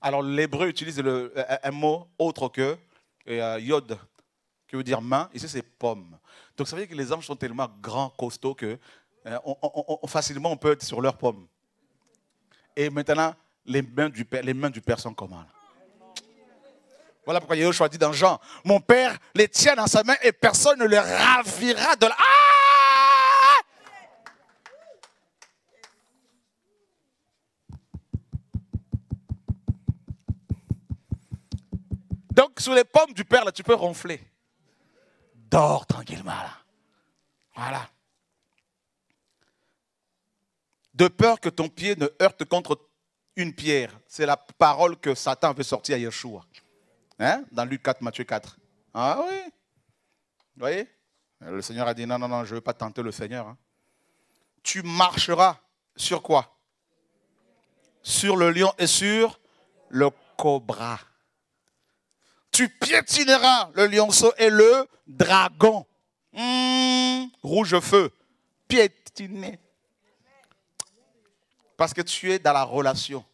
Alors, l'hébreu utilise le, un mot autre que euh, yod, qui veut dire main. Ici, c'est pomme. Donc, ça veut dire que les anges sont tellement grands, costauds, que euh, on, on, on, facilement, on peut être sur leurs pommes. Et maintenant, les mains du Père, les mains du Père sont communes. Voilà pourquoi Yeshua dit dans Jean, mon Père les tient dans sa main et personne ne les ravira de la... Ah! Donc, sous les pommes du Père, là, tu peux ronfler. Dors tranquillement, là. Voilà. De peur que ton pied ne heurte contre une pierre. C'est la parole que Satan veut sortir à Yeshua. Hein? Dans Luc quatre, Matthieu quatre. Ah oui. Vous voyez? Le Seigneur a dit, non, non, non, je ne veux pas tenter le Seigneur. Hein. Tu marcheras sur quoi? Sur le lion et sur le cobra. Tu piétineras le lionceau et le dragon. Mmh, rouge feu. Piétiner. Parce que tu es dans la relation.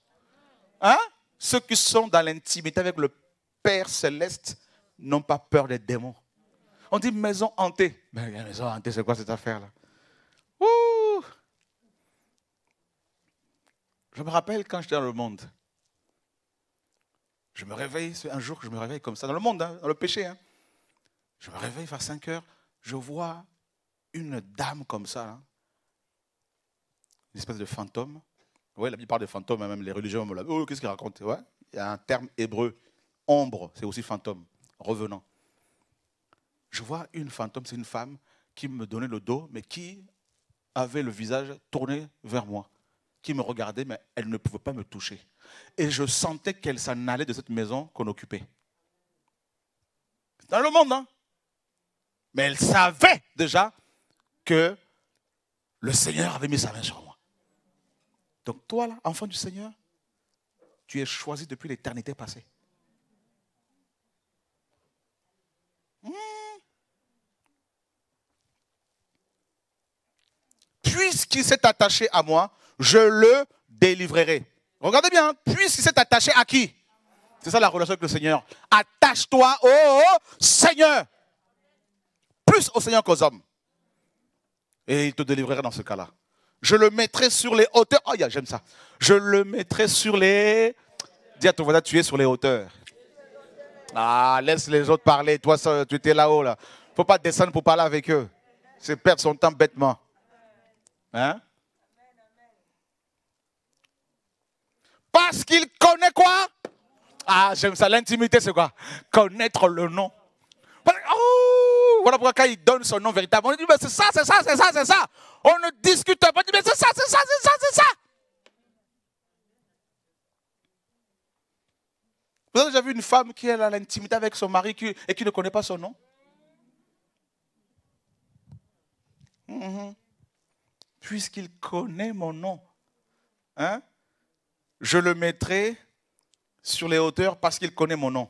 Hein? Ceux qui sont dans l'intimité avec le Père Céleste n'ont pas peur des démons. On dit maison hantée. Mais la maison hantée, c'est quoi cette affaire-là? Ouh! Je me rappelle quand j'étais dans le monde. Je me réveille, un jour je me réveille comme ça, dans le monde, hein, dans le péché. Hein. Je me réveille vers cinq heures, je vois une dame comme ça, hein, une espèce de fantôme. Oui, la Bible parle de fantôme, hein, même les religions. Oh, qu'est-ce qu'il raconte? Ouais, il y a un terme hébreu. Ombre, c'est aussi fantôme, revenant. Je vois une fantôme, c'est une femme qui me donnait le dos, mais qui avait le visage tourné vers moi, qui me regardait, mais elle ne pouvait pas me toucher. Et je sentais qu'elle s'en allait de cette maison qu'on occupait. Dans le monde, hein? Mais elle savait déjà que le Seigneur avait mis sa main sur moi. Donc toi, là, enfant du Seigneur, tu es choisi depuis l'éternité passée. Puisqu'il s'est attaché à moi, je le délivrerai. Regardez bien, puisqu'il s'est attaché à qui? C'est ça la relation avec le Seigneur. Attache-toi au Seigneur. Plus au Seigneur qu'aux hommes. Et il te délivrera dans ce cas-là. Je le mettrai sur les hauteurs. Oh, yeah, j'aime ça. Je le mettrai sur les... Dis à ton voisin, tu es sur les hauteurs. Ah, laisse les autres parler. Toi, tu étais là-haut. Là. Il ne faut pas descendre pour parler avec eux. C'est perdre son temps bêtement. Hein? Parce qu'il connaît quoi? Ah, j'aime ça. L'intimité, c'est quoi? Connaître le nom. Oh, voilà pourquoi quand il donne son nom véritable, on dit, mais c'est ça, c'est ça, c'est ça, c'est ça. On ne discute pas. On dit, mais c'est ça, c'est ça, c'est ça, c'est ça. Vous avez déjà vu une femme qui est à l'intimité avec son mari et qui ne connaît pas son nom? Mmh. Puisqu'il connaît mon nom, hein, je le mettrai sur les hauteurs parce qu'il connaît mon nom.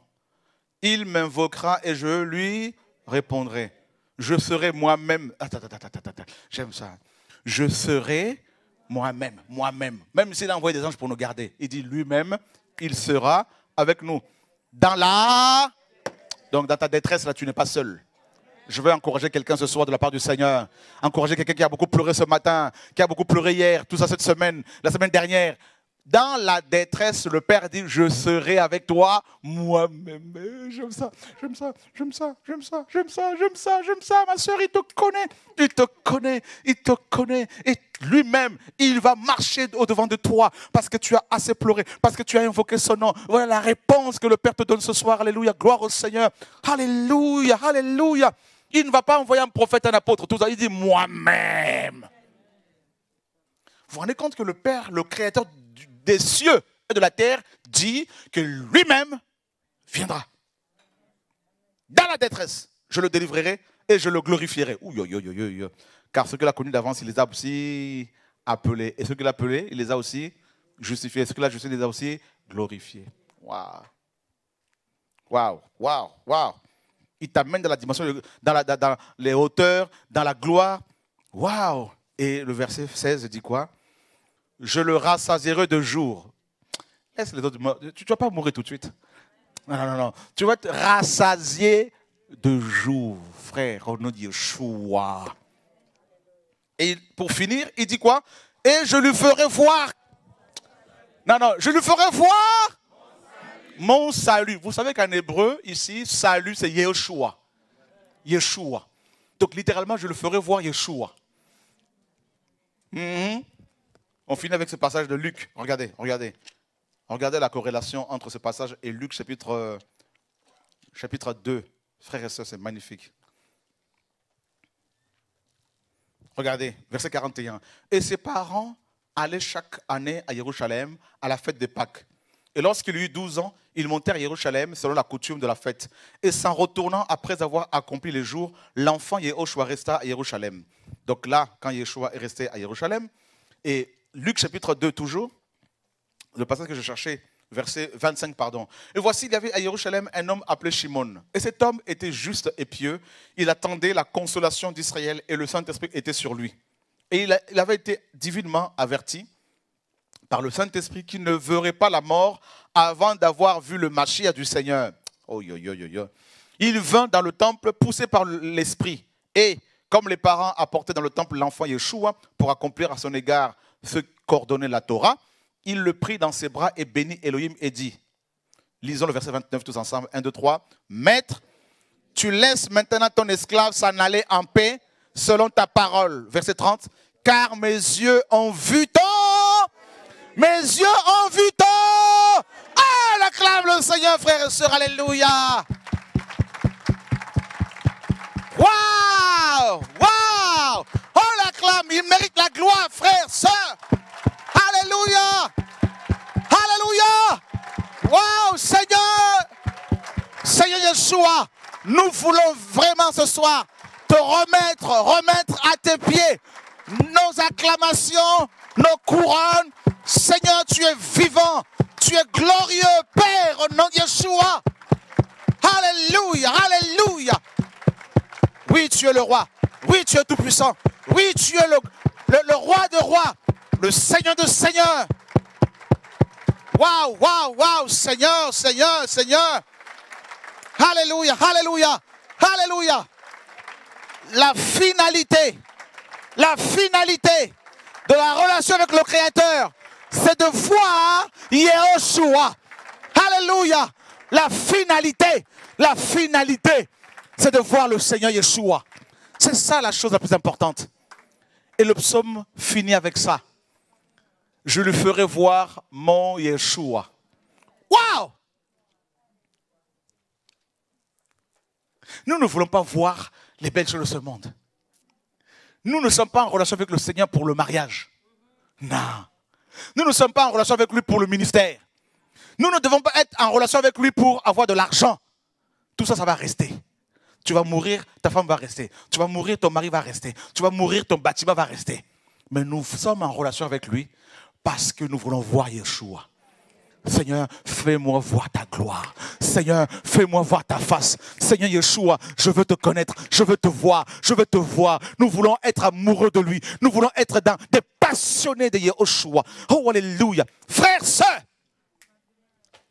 Il m'invoquera et je lui répondrai. Je serai moi-même. Attends, attends, attends, attends, attends. J'aime ça. Je serai moi-même, moi-même. Même s'il a envoyé des anges pour nous garder, il dit lui-même, il sera avec nous. Dans la... Donc dans ta détresse, là, tu n'es pas seul. Je veux encourager quelqu'un ce soir de la part du Seigneur. Encourager quelqu'un qui a beaucoup pleuré ce matin, qui a beaucoup pleuré hier, tout ça cette semaine, la semaine dernière. Dans la détresse, le Père dit, je serai avec toi moi-même. J'aime ça, j'aime ça, j'aime ça, j'aime ça, j'aime ça, j'aime ça, j'aime ça. Ma soeur, il te connaît, il te connaît, il te connaît. Et lui-même, il va marcher au-devant de toi parce que tu as assez pleuré, parce que tu as invoqué son nom. Voilà la réponse que le Père te donne ce soir. Alléluia, gloire au Seigneur. Alléluia, alléluia. Il ne va pas envoyer un prophète, un apôtre, tout ça. Il dit moi-même. Vous vous rendez compte que le Père, le Créateur des cieux et de la terre, dit que lui-même viendra. Dans la détresse, je le délivrerai et je le glorifierai. Ouh, yo, yo, yo, yo. Car ceux qu'il a connus d'avance, il les a aussi appelés. Et ceux qu'il a appelés, il les a aussi justifiés. Et ceux qu'il a justifiés, il les a aussi glorifiés. Waouh. Waouh, waouh, waouh. Il t'amène dans la dimension, dans, la, dans les hauteurs, dans la gloire. Waouh. Et le verset seize dit quoi? Je le rassasierai de jour. Laisse les autres mourir. Tu ne vas pas mourir tout de suite. Non, non, non. Tu vas te rassasier de jour, frère. On nous dit choua. Et pour finir, il dit quoi? Et je lui ferai voir. Non, non, je lui ferai voir mon salut. Mon salut. Vous savez qu'en hébreu, ici, salut, c'est Yeshua. Yeshua. Donc littéralement, je le ferai voir Yeshua. Mm-hmm. On finit avec ce passage de Luc. Regardez, regardez. Regardez la corrélation entre ce passage et Luc chapitre, chapitre deux. Frères et sœurs, c'est magnifique. Regardez, verset quarante et un. Et ses parents allaient chaque année à Jérusalem à la fête des Pâques. Et lorsqu'il eut douze ans, ils montèrent à Jérusalem selon la coutume de la fête. Et s'en retournant après avoir accompli les jours, l'enfant Yehoshua resta à Jérusalem. Donc là, quand Yeshua est resté à Jérusalem, et Luc chapitre deux toujours, le passage que je cherchais, verset vingt-cinq, pardon. Et voici, il y avait à Jérusalem un homme appelé Shimon. Et cet homme était juste et pieux. Il attendait la consolation d'Israël et le Saint-Esprit était sur lui. Et il, a, il avait été divinement averti par le Saint-Esprit qu'il ne verrait pas la mort avant d'avoir vu le Machia du Seigneur. Oh, yo, yo, yo, yo. Il vint dans le temple poussé par l'Esprit et... comme les parents apportaient dans le temple l'enfant Yeshua pour accomplir à son égard ce qu'ordonnait la Torah, il le prit dans ses bras et bénit Elohim et dit, lisons le verset vingt-neuf tous ensemble, un, deux, trois, Maître, tu laisses maintenant ton esclave s'en aller en paix selon ta parole. Verset trente, car mes yeux ont vu ton, mes yeux ont vu ton, ah, l'acclame le Seigneur, frères et sœurs, alléluia. Waouh! Waouh! On l'acclame, il mérite la gloire, frères, sœurs. Alléluia! Alléluia! Waouh, Seigneur! Seigneur Yeshua, nous voulons vraiment ce soir te remettre, remettre à tes pieds nos acclamations, nos couronnes. Seigneur, tu es vivant, tu es glorieux, Père, au nom de Yeshua. Alléluia! Alléluia! Oui, tu es le roi. Oui, tu es tout puissant. Oui, tu es le, le, le roi de rois. Le Seigneur de Seigneur. Waouh, waouh, waouh. Seigneur, Seigneur, Seigneur. Alléluia, alléluia, alléluia. La finalité, la finalité de la relation avec le Créateur, c'est de voir Yeshua. Alléluia. La finalité, la finalité. C'est de voir le Seigneur Yeshua. C'est ça la chose la plus importante. Et le psaume finit avec ça. Je lui ferai voir mon Yeshua. Waouh! Nous ne voulons pas voir les belles choses de ce monde. Nous ne sommes pas en relation avec le Seigneur pour le mariage. Non. Nous ne sommes pas en relation avec lui pour le ministère. Nous ne devons pas être en relation avec lui pour avoir de l'argent. Tout ça, ça va rester. Tu vas mourir, ta femme va rester. Tu vas mourir, ton mari va rester. Tu vas mourir, ton bâtiment va rester. Mais nous sommes en relation avec lui parce que nous voulons voir Yeshua. Seigneur, fais-moi voir ta gloire. Seigneur, fais-moi voir ta face. Seigneur Yeshua, je veux te connaître. Je veux te voir. Je veux te voir. Nous voulons être amoureux de lui. Nous voulons être dans des passionnés de Yeshua. Oh, alléluia. Frères, sœurs.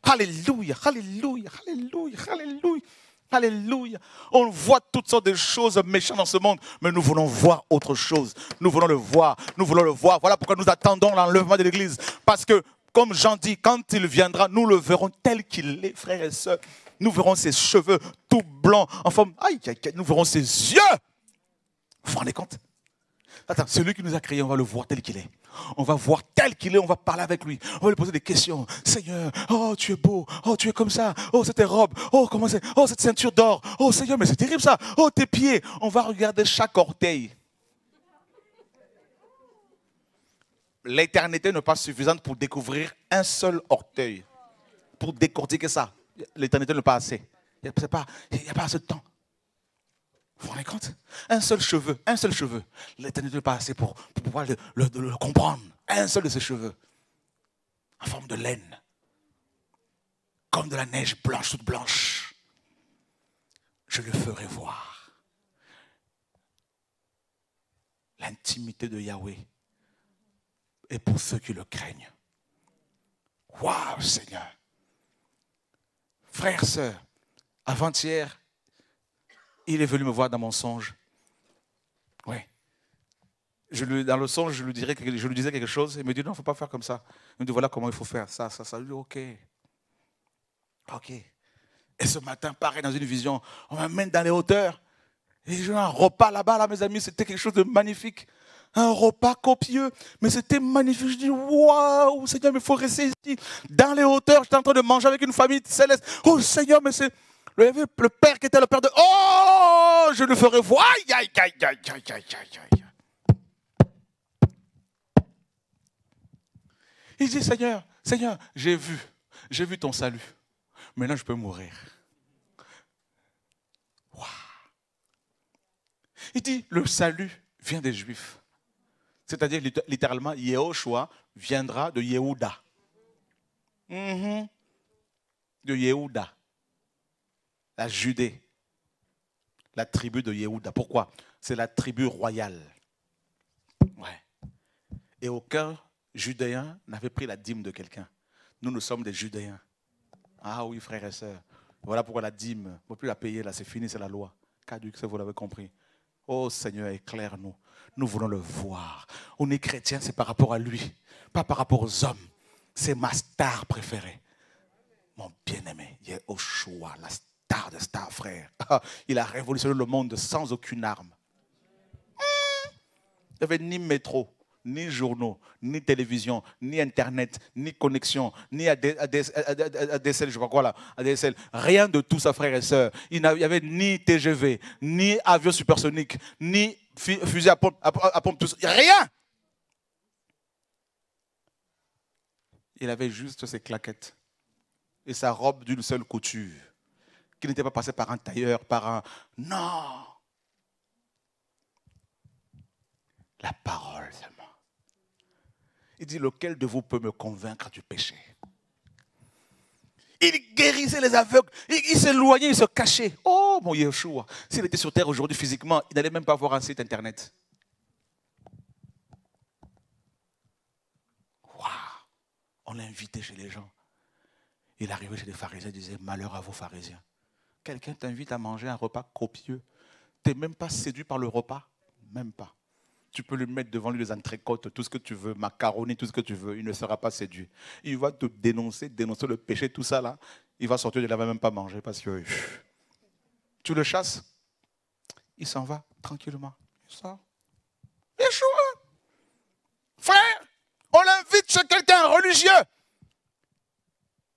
Alléluia, alléluia, alléluia, alléluia. Alléluia. On voit toutes sortes de choses méchantes dans ce monde, mais nous voulons voir autre chose. Nous voulons le voir. Nous voulons le voir. Voilà pourquoi nous attendons l'enlèvement de l'Église. Parce que comme Jean dit, quand il viendra, nous le verrons tel qu'il est, frères et sœurs. Nous verrons ses cheveux tout blancs, en forme, aïe, aïe, aïe, nous verrons ses yeux. Vous vous rendez compte? Attends, celui qui nous a créés, on va le voir tel qu'il est. On va voir tel qu'il est, on va parler avec lui. On va lui poser des questions. Seigneur, oh, tu es beau. Oh, tu es comme ça. Oh, cette robe. Oh, comment c'est? Oh, cette ceinture d'or. Oh, Seigneur, mais c'est terrible ça. Oh, tes pieds. On va regarder chaque orteil. L'éternité n'est pas suffisante pour découvrir un seul orteil. Pour décortiquer ça. L'éternité n'est pas assez. Il n'y a pas assez de temps. Vous vous rendez compte? Un seul cheveu, un seul cheveu. L'éternité n'est pas assez pour, pour pouvoir le, le, le comprendre. Un seul de ses cheveux, en forme de laine, comme de la neige blanche, toute blanche. Je le ferai voir. L'intimité de Yahweh est pour ceux qui le craignent. Waouh, Seigneur! Frères, sœurs, avant-hier, il est venu me voir dans mon songe. Oui. Je lui, dans le songe, je lui, dirais, je lui disais quelque chose. Il me dit, non, il ne faut pas faire comme ça. Il me dit, voilà comment il faut faire. Ça, ça, ça. Je lui dis, ok. Ok. Et ce matin, pareil, dans une vision, on m'amène dans les hauteurs. Et j'ai eu un repas là-bas, là, mes amis. C'était quelque chose de magnifique. Un repas copieux. Mais c'était magnifique. Je dis, waouh, Seigneur, mais il faut rester ici. Dans les hauteurs, j'étais en train de manger avec une famille céleste. Oh, Seigneur, mais c'est... Le père qui était le père de... Oh, je le ferai voir. Aïe, aïe, aïe, aïe, aïe, aïe, aïe, aïe. Il dit, Seigneur, Seigneur, j'ai vu, j'ai vu ton salut. Maintenant, je peux mourir. Wow. Il dit, le salut vient des Juifs. C'est-à-dire, littéralement, Yehoshua viendra de Yehuda. Mm-hmm. De Yehuda. La Judée, la tribu de Yehuda. Pourquoi? C'est la tribu royale. Ouais. Et aucun Judéen n'avait pris la dîme de quelqu'un. Nous, nous sommes des Judéens. Ah oui, frères et sœurs. Voilà pourquoi la dîme, on ne peut plus la payer, là, c'est fini, c'est la loi. Caduque, ça vous l'avez compris. Oh Seigneur, éclaire-nous. Nous voulons le voir. On est chrétien, c'est par rapport à lui, pas par rapport aux hommes. C'est ma star préférée. Mon bien-aimé, Yehoshua, la star. Star de star, frère. Il a révolutionné le monde sans aucune arme. Il n'y avait ni métro, ni journaux, ni télévision, ni Internet, ni connexion, ni A D S L, je crois quoi là, A D S L. Rien de tout ça, frère et sœurs. Il n'y avait ni T G V, ni avion supersonique, ni fusil à pompe, à, à pompe tout ça. Rien. Il avait juste ses claquettes et sa robe d'une seule couture, qui n'était pas passé par un tailleur, par un... Non! La parole seulement. Il dit, lequel de vous peut me convaincre du péché? Il guérissait les aveugles, il, il s'éloignait, il se cachait. Oh, mon Yeshua! S'il était sur terre aujourd'hui physiquement, il n'allait même pas avoir un site internet. Waouh! On l'a invité chez les gens. Il arrivait chez les pharisiens, il disait, malheur à vous pharisiens. Quelqu'un t'invite à manger un repas copieux. Tu n'es même pas séduit par le repas. Même pas. Tu peux lui mettre devant lui les entrecôtes, tout ce que tu veux, macaroni, tout ce que tu veux. Il ne sera pas séduit. Il va te dénoncer, dénoncer le péché, tout ça là. Il va sortir de là, il ne va même pas manger parce que tu le chasses. Il s'en va tranquillement. Il sort. Échoua. Frère, on l'invite chez quelqu'un religieux.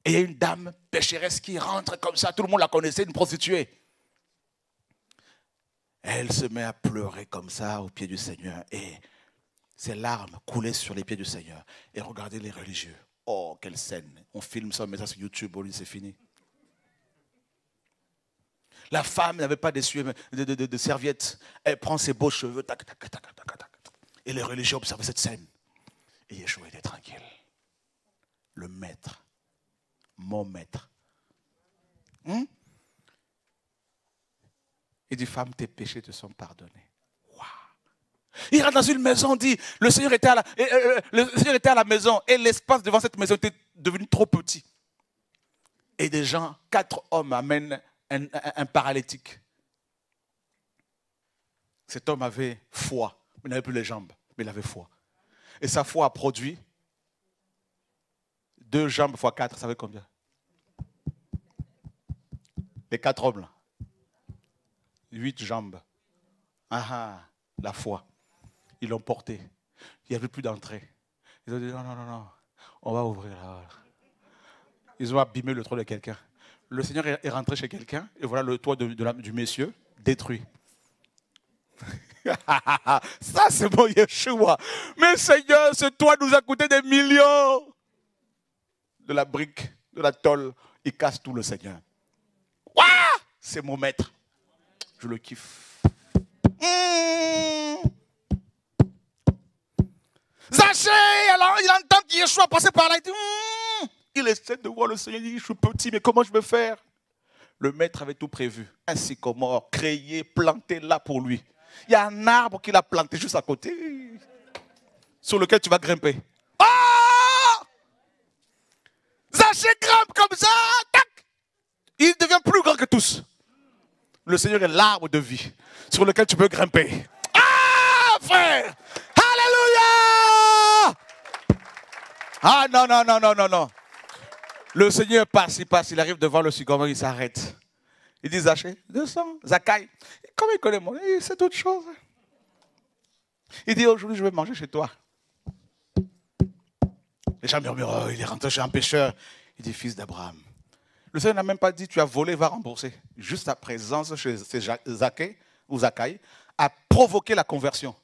Et il y a une dame pécheresse qui rentre comme ça. Tout le monde la connaissait, une prostituée. Elle se met à pleurer comme ça aux pieds du Seigneur. Et ses larmes coulaient sur les pieds du Seigneur. Et regardez les religieux. Oh, quelle scène. On filme ça, on met ça sur YouTube. Au lieu, c'est fini. La femme n'avait pas de, de, de, de serviette. Elle prend ses beaux cheveux. Tac, tac, tac, tac, tac, tac. Et les religieux observaient cette scène. Et Yeshua était tranquille. Le maître. Mon maître. Hum? Il dit, femme, tes péchés te sont pardonnés. Wow. Il rentre dans une maison, dit, le Seigneur était à la, et, euh, le Seigneur était à la maison et l'espace devant cette maison était devenu trop petit. Et des gens, quatre hommes amènent un, un, un paralytique. Cet homme avait foi, il n'avait plus les jambes, mais il avait foi. Et sa foi a produit Deux jambes fois quatre, ça fait combien? Les quatre hommes, là. Huit jambes. Ah ah, la foi. Ils l'ont porté. Il n'y avait plus d'entrée. Ils ont dit non, non, non, non. On va ouvrir là. Ils ont abîmé le toit de quelqu'un. Le Seigneur est rentré chez quelqu'un et voilà le toit de, de la, du monsieur détruit. Ça, c'est mon Yeshua. Mais Seigneur, ce toit nous a coûté des millions. De la brique, de la tôle, il casse tout le Seigneur. Ouah, c'est mon maître. Je le kiffe. Mmh. Zachée, alors il entend que Yeshua passer par là. Il dit, mmh. Il essaie de voir le Seigneur. Il dit, je suis petit, mais comment je vais faire? Le maître avait tout prévu. Un sycomore, créé, planté là pour lui. Il y a un arbre qu'il a planté juste à côté, sur lequel tu vas grimper. Oh! Zachée grimpe comme ça, tac! Il devient plus grand que tous. Le Seigneur est l'arbre de vie sur lequel tu peux grimper. Ah, frère! Alléluia! Ah, non, non, non, non, non, non. Le Seigneur passe, il passe, il arrive devant le sycomore, il s'arrête. Il dit, Zachée, descends, Zachaïe. Comment il connaît mon nom? Il sait d'autres choses. Il dit, aujourd'hui, je vais manger chez toi. Les gens murmurent, oh, il est rentré chez un pécheur. Il dit, fils d'Abraham. Le Seigneur n'a même pas dit, tu as volé, va rembourser. Juste sa présence chez Zachaïe ou Zachaïe a provoqué la conversion.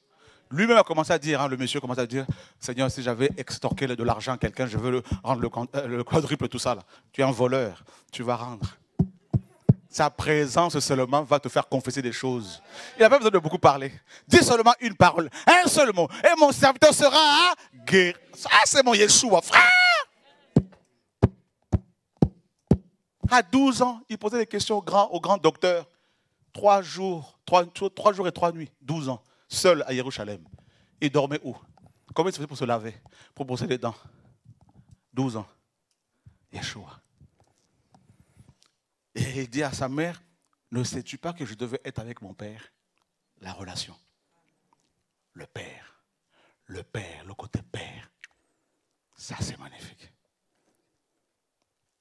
Lui-même a commencé à dire, hein, le monsieur commence à dire, Seigneur, si j'avais extorqué de l'argent à quelqu'un, je veux le rendre le, le quadruple, tout ça. Là. Tu es un voleur, tu vas rendre. Sa présence seulement va te faire confesser des choses. Il n'a pas besoin de beaucoup parler. Dis seulement une parole, un seul mot. Et mon serviteur sera à guérir. Ah, c'est mon Yeshua, frère. À douze ans, il posait des questions au grand, au grand docteur. Trois jours, trois, trois jours et trois nuits, douze ans, seul à Jérusalem. Il dormait où? Comment il se faisait pour se laver? Pour brosser les dents? douze ans. Yeshua. Et il dit à sa mère, ne sais-tu pas que je devais être avec mon père? La relation. Le père. Le père, le côté père. Ça, c'est magnifique.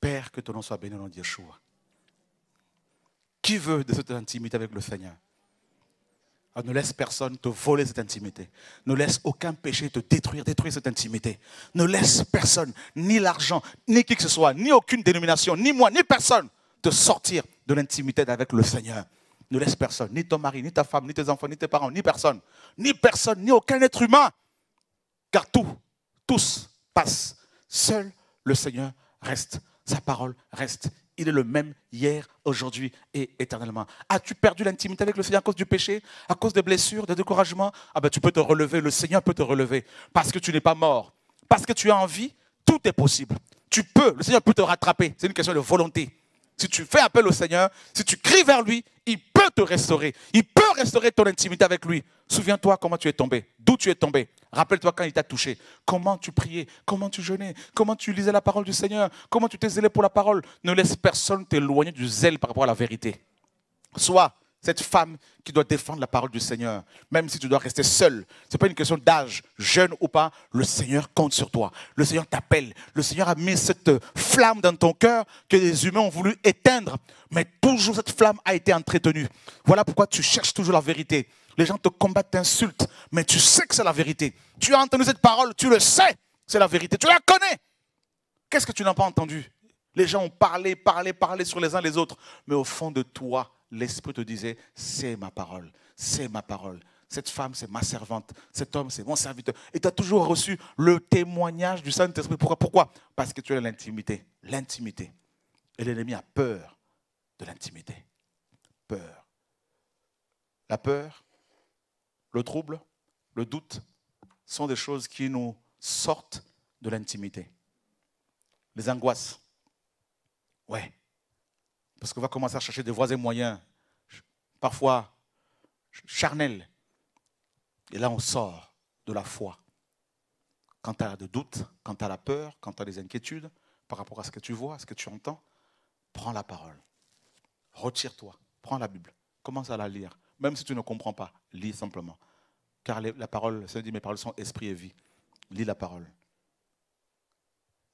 Père, que ton nom soit béni au nom de Yeshua. Qui veut de cette intimité avec le Seigneur? Alors, ne laisse personne te voler cette intimité. Ne laisse aucun péché te détruire, détruire cette intimité. Ne laisse personne, ni l'argent, ni qui que ce soit, ni aucune dénomination, ni moi, ni personne, te sortir de l'intimité avec le Seigneur. Ne laisse personne, ni ton mari, ni ta femme, ni tes enfants, ni tes parents, ni personne. Ni personne, ni aucun être humain. Car tout, tous passent. Seul le Seigneur reste. Sa parole reste. Il est le même hier, aujourd'hui et éternellement. As-tu perdu l'intimité avec le Seigneur à cause du péché, à cause des blessures, des découragements? Ah ben, tu peux te relever, le Seigneur peut te relever. Parce que tu n'es pas mort, parce que tu as envie, tout est possible. Tu peux, le Seigneur peut te rattraper. C'est une question de volonté. Si tu fais appel au Seigneur, si tu cries vers lui, il peut te restaurer. Il peut restaurer ton intimité avec lui. Souviens-toi comment tu es tombé, d'où tu es tombé. Rappelle-toi quand il t'a touché, comment tu priais, comment tu jeûnais, comment tu lisais la parole du Seigneur, comment tu t'es zélé pour la parole. Ne laisse personne t'éloigner du zèle par rapport à la vérité. Sois cette femme qui doit défendre la parole du Seigneur, même si tu dois rester seule. Ce n'est pas une question d'âge, jeune ou pas, le Seigneur compte sur toi. Le Seigneur t'appelle. Le Seigneur a mis cette flamme dans ton cœur que les humains ont voulu éteindre. Mais toujours cette flamme a été entretenue. Voilà pourquoi tu cherches toujours la vérité. Les gens te combattent, t'insultent, mais tu sais que c'est la vérité. Tu as entendu cette parole, tu le sais, c'est la vérité. Tu la connais. Qu'est-ce que tu n'as pas entendu? Les gens ont parlé, parlé, parlé sur les uns les autres. Mais au fond de toi, l'Esprit te disait, c'est ma parole, c'est ma parole. Cette femme, c'est ma servante. Cet homme, c'est mon serviteur. Et tu as toujours reçu le témoignage du Saint-Esprit. Pourquoi? Pourquoi? Parce que tu as l'intimité. L'intimité. Et l'ennemi a peur de l'intimité. Peur. La peur, le trouble, le doute sont des choses qui nous sortent de l'intimité. Les angoisses. Ouais. Parce qu'on va commencer à chercher des voies et moyens, parfois charnels. Et là, on sort de la foi. Quand tu as des doutes, quand tu as la peur, quand tu as des inquiétudes, par rapport à ce que tu vois, à ce que tu entends, prends la parole. Retire-toi. Prends la Bible. Commence à la lire. Même si tu ne comprends pas, lis simplement. Car la parole, ça dit, mes paroles sont esprit et vie. Lis la parole.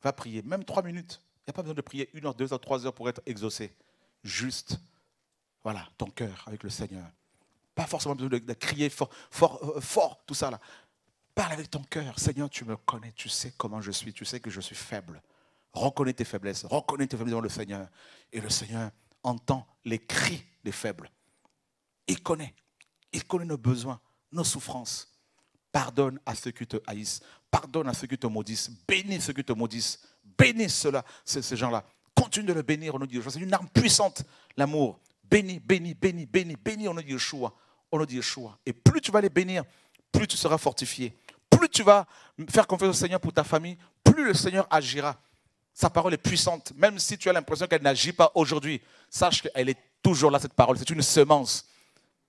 Va prier, même trois minutes. Il n'y a pas besoin de prier une heure, deux heures, trois heures pour être exaucé. Juste, voilà, ton cœur avec le Seigneur. Pas forcément besoin de, de crier fort, fort, euh, fort, tout ça là. Parle avec ton cœur. Seigneur, tu me connais, tu sais comment je suis, tu sais que je suis faible. Reconnais tes faiblesses, reconnais tes faiblesses dans le Seigneur. Et le Seigneur entend les cris des faibles. Il connaît, il connaît nos besoins, nos souffrances. Pardonne à ceux qui te haïssent, pardonne à ceux qui te maudissent, bénis ceux qui te maudissent, bénis ceux-là, ces, ces gens-là. Continue de le bénir au nom de Yeshua. C'est une arme puissante, l'amour. Bénis, bénis, bénis, bénis, bénis au nom de Yeshua, au nom de Yeshua. Et plus tu vas les bénir, plus tu seras fortifié. Plus tu vas faire confiance au Seigneur pour ta famille, plus le Seigneur agira. Sa parole est puissante, même si tu as l'impression qu'elle n'agit pas aujourd'hui. Sache qu'elle est toujours là, cette parole. C'est une semence.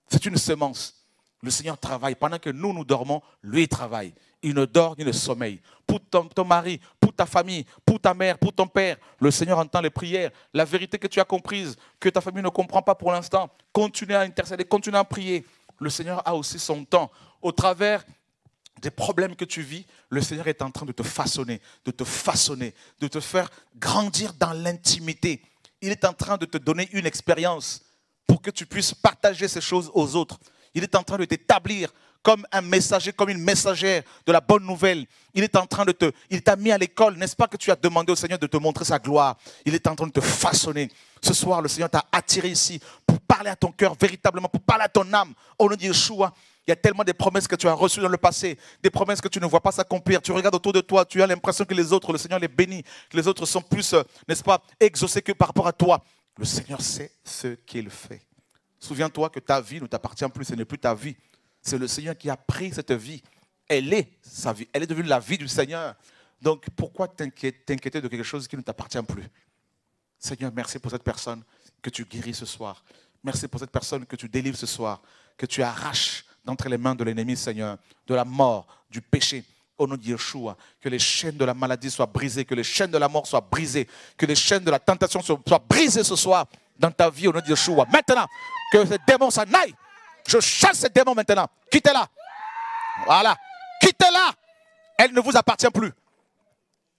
C'est une semence. Le Seigneur travaille. Pendant que nous, nous dormons, lui, il travaille. Il ne dort, il ne sommeille. Pour ton, ton mari, pour ta famille, pour ta mère, pour ton père, le Seigneur entend les prières. La vérité que tu as comprise, que ta famille ne comprend pas pour l'instant, continue à intercéder, continue à prier. Le Seigneur a aussi son temps. Au travers des problèmes que tu vis, le Seigneur est en train de te façonner, de te façonner, de te faire grandir dans l'intimité. Il est en train de te donner une expérience pour que tu puisses partager ces choses aux autres. Il est en train de t'établir comme un messager, comme une messagère de la bonne nouvelle. Il est en train de te... Il t'a mis à l'école. N'est-ce pas que tu as demandé au Seigneur de te montrer sa gloire? Il est en train de te façonner. Ce soir, le Seigneur t'a attiré ici pour parler à ton cœur véritablement, pour parler à ton âme. Au nom de Yeshua, il y a tellement des promesses que tu as reçues dans le passé, des promesses que tu ne vois pas s'accomplir. Tu regardes autour de toi, tu as l'impression que les autres, le Seigneur les bénit, que les autres sont plus, n'est-ce pas, exaucés que par rapport à toi. Le Seigneur sait ce qu'il fait. Souviens-toi que ta vie ne t'appartient plus, ce n'est plus ta vie. C'est le Seigneur qui a pris cette vie. Elle est sa vie. Elle est devenue la vie du Seigneur. Donc, pourquoi t'inquiéter de quelque chose qui ne t'appartient plus? Seigneur, merci pour cette personne que tu guéris ce soir. Merci pour cette personne que tu délivres ce soir, que tu arraches d'entre les mains de l'ennemi, Seigneur, de la mort, du péché. Au nom de Yeshua, que les chaînes de la maladie soient brisées, que les chaînes de la mort soient brisées, que les chaînes de la tentation soient brisées ce soir dans ta vie, au nom de Yeshua. Maintenant, que ces démons s'en aillent. Je chasse ces démons maintenant. Quittez-la. Voilà. Quittez-la. Elle ne vous appartient plus.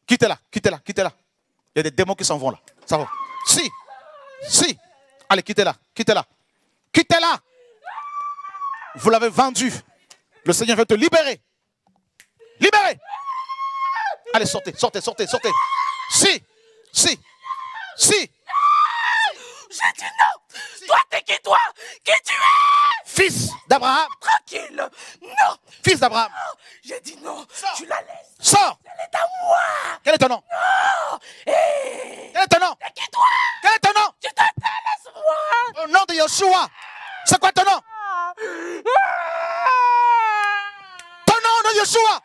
Quittez-la, quittez-la, quittez-la. Il y a des démons qui s'en vont là. Ça va. Si, si. Allez, quittez-la, quittez-la. Quittez-la. Vous l'avez vendue. Le Seigneur veut te libérer. Libérez. Allez, sortez, sortez, sortez, sortez. Si, si, si. J'ai dit non. Si. Toi, t'es qui, toi? Qui tu es? Fils d'Abraham. Tranquille. Non. Fils d'Abraham. J'ai dit non. Sors. Tu la laisses. Sors. Elle est à moi. Quel est ton nom? Non. Hey. Quel est ton nom? T'es qui, toi? Quel est ton nom? Tu t'intéresses, moi. Au nom de Yeshua. C'est quoi ton nom? Ah. Yeshua.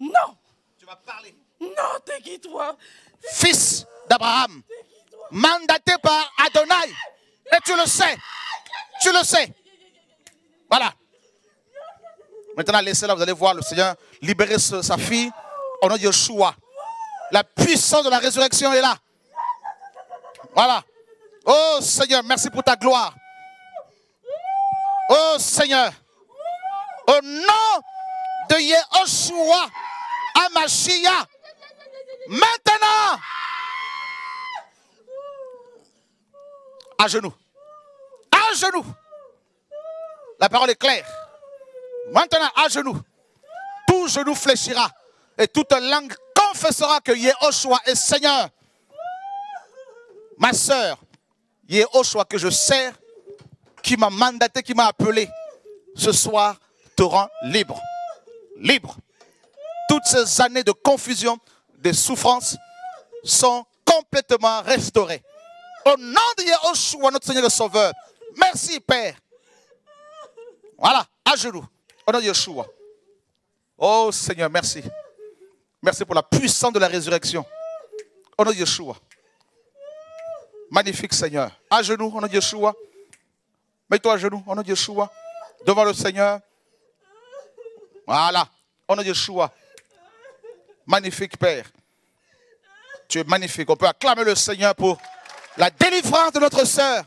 Non, non. Tu vas parler. Non, t'es qui toi? Fils d'Abraham, mandaté par Adonai. Et tu le sais. Tu le sais. Voilà. Maintenant, laissez-la, vous allez voir le Seigneur libérer sa fille au nom de Yeshua. La puissance de la résurrection est là. Voilà. Oh Seigneur, merci pour ta gloire. Oh Seigneur. Au nom de Yehoshua Amashia, maintenant, à genoux, à genoux, la parole est claire, maintenant à genoux, tout genou fléchira et toute langue confessera que Yehoshua est Seigneur. Ma sœur, Yehoshua que je sers, qui m'a mandaté, qui m'a appelé, ce soir te rend libre. Libre. Toutes ces années de confusion, de souffrance sont complètement restaurées. Au nom de Yeshua, notre Seigneur et Sauveur. Merci, Père. Voilà, à genoux. Au nom de Yeshua. Oh Seigneur, merci. Merci pour la puissance de la résurrection. Au nom de Yeshua. Magnifique Seigneur. À genoux, au nom de Yeshua. Mets-toi à genoux, au nom de Yeshua. Devant le Seigneur. Voilà, au nom de Yeshua. Magnifique Père. Tu es magnifique. On peut acclamer le Seigneur pour la délivrance de notre sœur.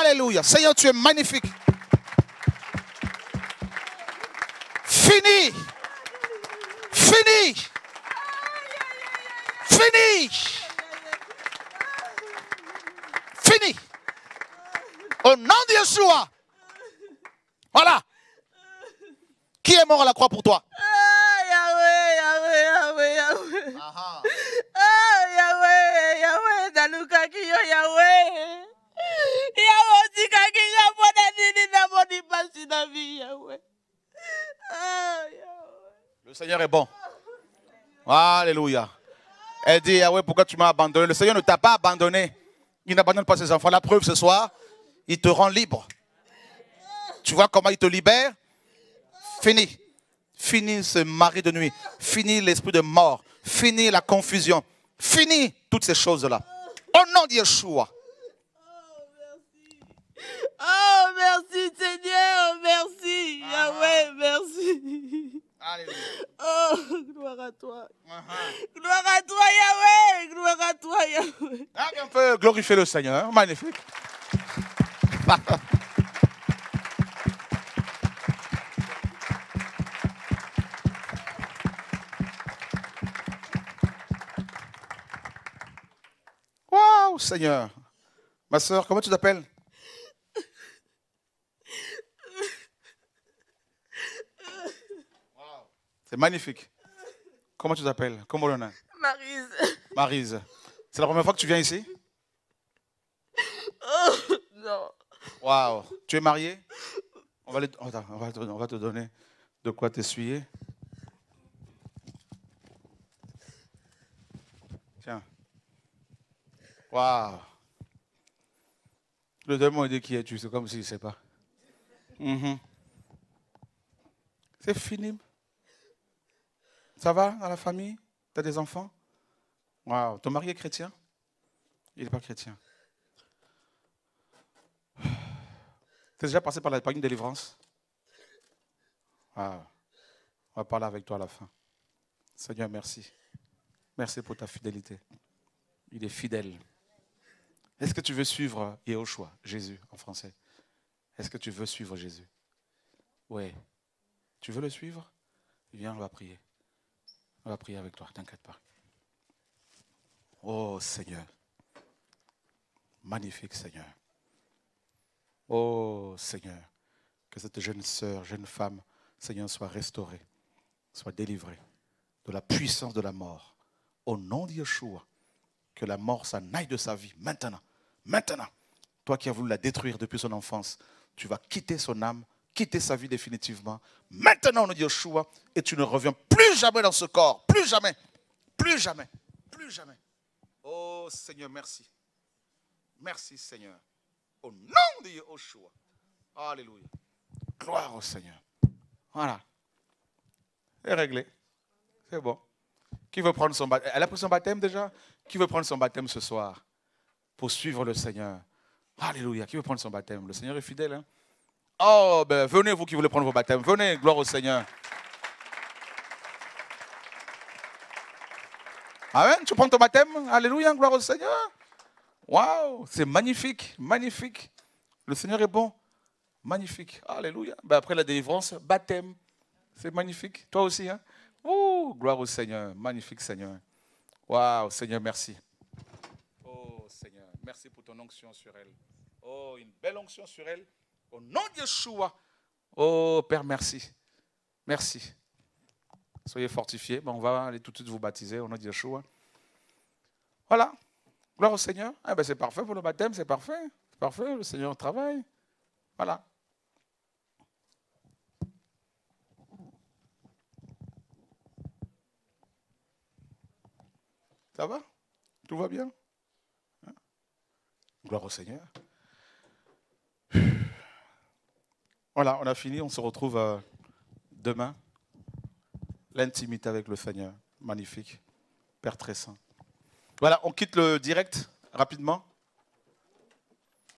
Alléluia. Seigneur, tu es magnifique. Fini. Fini. Fini. Fini. Au nom de Yeshua. Voilà. Qui est mort à la croix pour toi? Ah, Yahweh, Yahweh, Yahweh, Yahweh. Ah, Yahweh, Yahweh, Danuka Kiyo, Yahweh. Yahweh, Tika Kiyo, Bonadini, Namoni, Pasi, Navi, Yahweh. Ah, Yahweh. Le Seigneur est bon. Alléluia. Elle dit, Yahweh, pourquoi tu m'as abandonné? Le Seigneur ne t'a pas abandonné. Il n'abandonne pas ses enfants. La preuve, ce soir, il te rend libre. Tu vois comment il te libère? Fini. Fini ce mari de nuit. Fini l'esprit de mort. Fini la confusion. Fini toutes ces choses-là. Au nom de Yeshua. Oh, merci Seigneur. Merci. Ah. Yahweh, merci. Alléluia. Oh, gloire à toi. Uh-huh. Gloire à toi, Yahweh. Gloire à toi, Yahweh. On peut glorifier le Seigneur. Magnifique. Waouh, Seigneur. Ma soeur, comment tu t'appelles? C'est magnifique. Comment tu t'appelles? Comment le nom? Maryse. Maryse. C'est la première fois que tu viens ici? Oh, non. Waouh. Tu es mariée? On va, les... on, va te... on va te donner de quoi t'essuyer. Tiens. Waouh. Le démon dit qui es-tu? C'est comme s'il ne sait pas. Mm-hmm. C'est fini. Ça va dans la famille? Tu as des enfants? Waouh, ton mari est chrétien? Il n'est pas chrétien. Tu es déjà passé par, la, par une délivrance? Waouh, on va parler avec toi à la fin. Seigneur, merci. Merci pour ta fidélité. Il est fidèle. Est-ce que tu veux suivre Yehoshua, Jésus en français? Est-ce que tu veux suivre Jésus? Oui. Tu veux le suivre? Viens, on va prier. On va prier avec toi, t'inquiète pas. Oh Seigneur, magnifique Seigneur. Oh Seigneur, que cette jeune sœur, jeune femme, Seigneur, soit restaurée, soit délivrée de la puissance de la mort. Au nom de Yeshua, que la mort s'en aille de sa vie maintenant. Maintenant, toi qui as voulu la détruire depuis son enfance, tu vas quitter son âme, quitter sa vie définitivement. Maintenant, au nom de Yeshua, et tu ne reviens plus jamais dans ce corps. Plus jamais. Plus jamais. Plus jamais. Oh Seigneur, merci. Merci Seigneur. Au nom de Yeshua. Alléluia. Gloire au Seigneur. Voilà. C'est réglé. C'est bon. Qui veut prendre son baptême? Elle a pris son baptême déjà? Qui veut prendre son baptême ce soir? Pour suivre le Seigneur. Alléluia. Qui veut prendre son baptême? Le Seigneur est fidèle, hein? Oh, ben, venez, vous qui voulez prendre vos baptêmes. Venez, gloire au Seigneur. Amen, tu prends ton baptême. Alléluia, gloire au Seigneur. Waouh, c'est magnifique, magnifique. Le Seigneur est bon. Magnifique, alléluia. Ben, après la délivrance, baptême. C'est magnifique, toi aussi. Hein? Ouh, gloire au Seigneur, magnifique Seigneur. Waouh, Seigneur, merci. Oh, Seigneur, merci pour ton onction sur elle. Oh, une belle onction sur elle. Au nom de Yeshua. Oh Père, merci. Merci. Soyez fortifiés. Bon, on va aller tout de suite vous baptiser au nom de Yeshua. Voilà. Gloire au Seigneur. Eh ben, c'est parfait pour le baptême, c'est parfait. C'est parfait, le Seigneur travaille. Voilà. Ça va? Tout va bien? Hein? Gloire au Seigneur. Voilà, on a fini, on se retrouve euh, demain. L'intimité avec le Seigneur, magnifique, Père très saint. Voilà, on quitte le direct rapidement.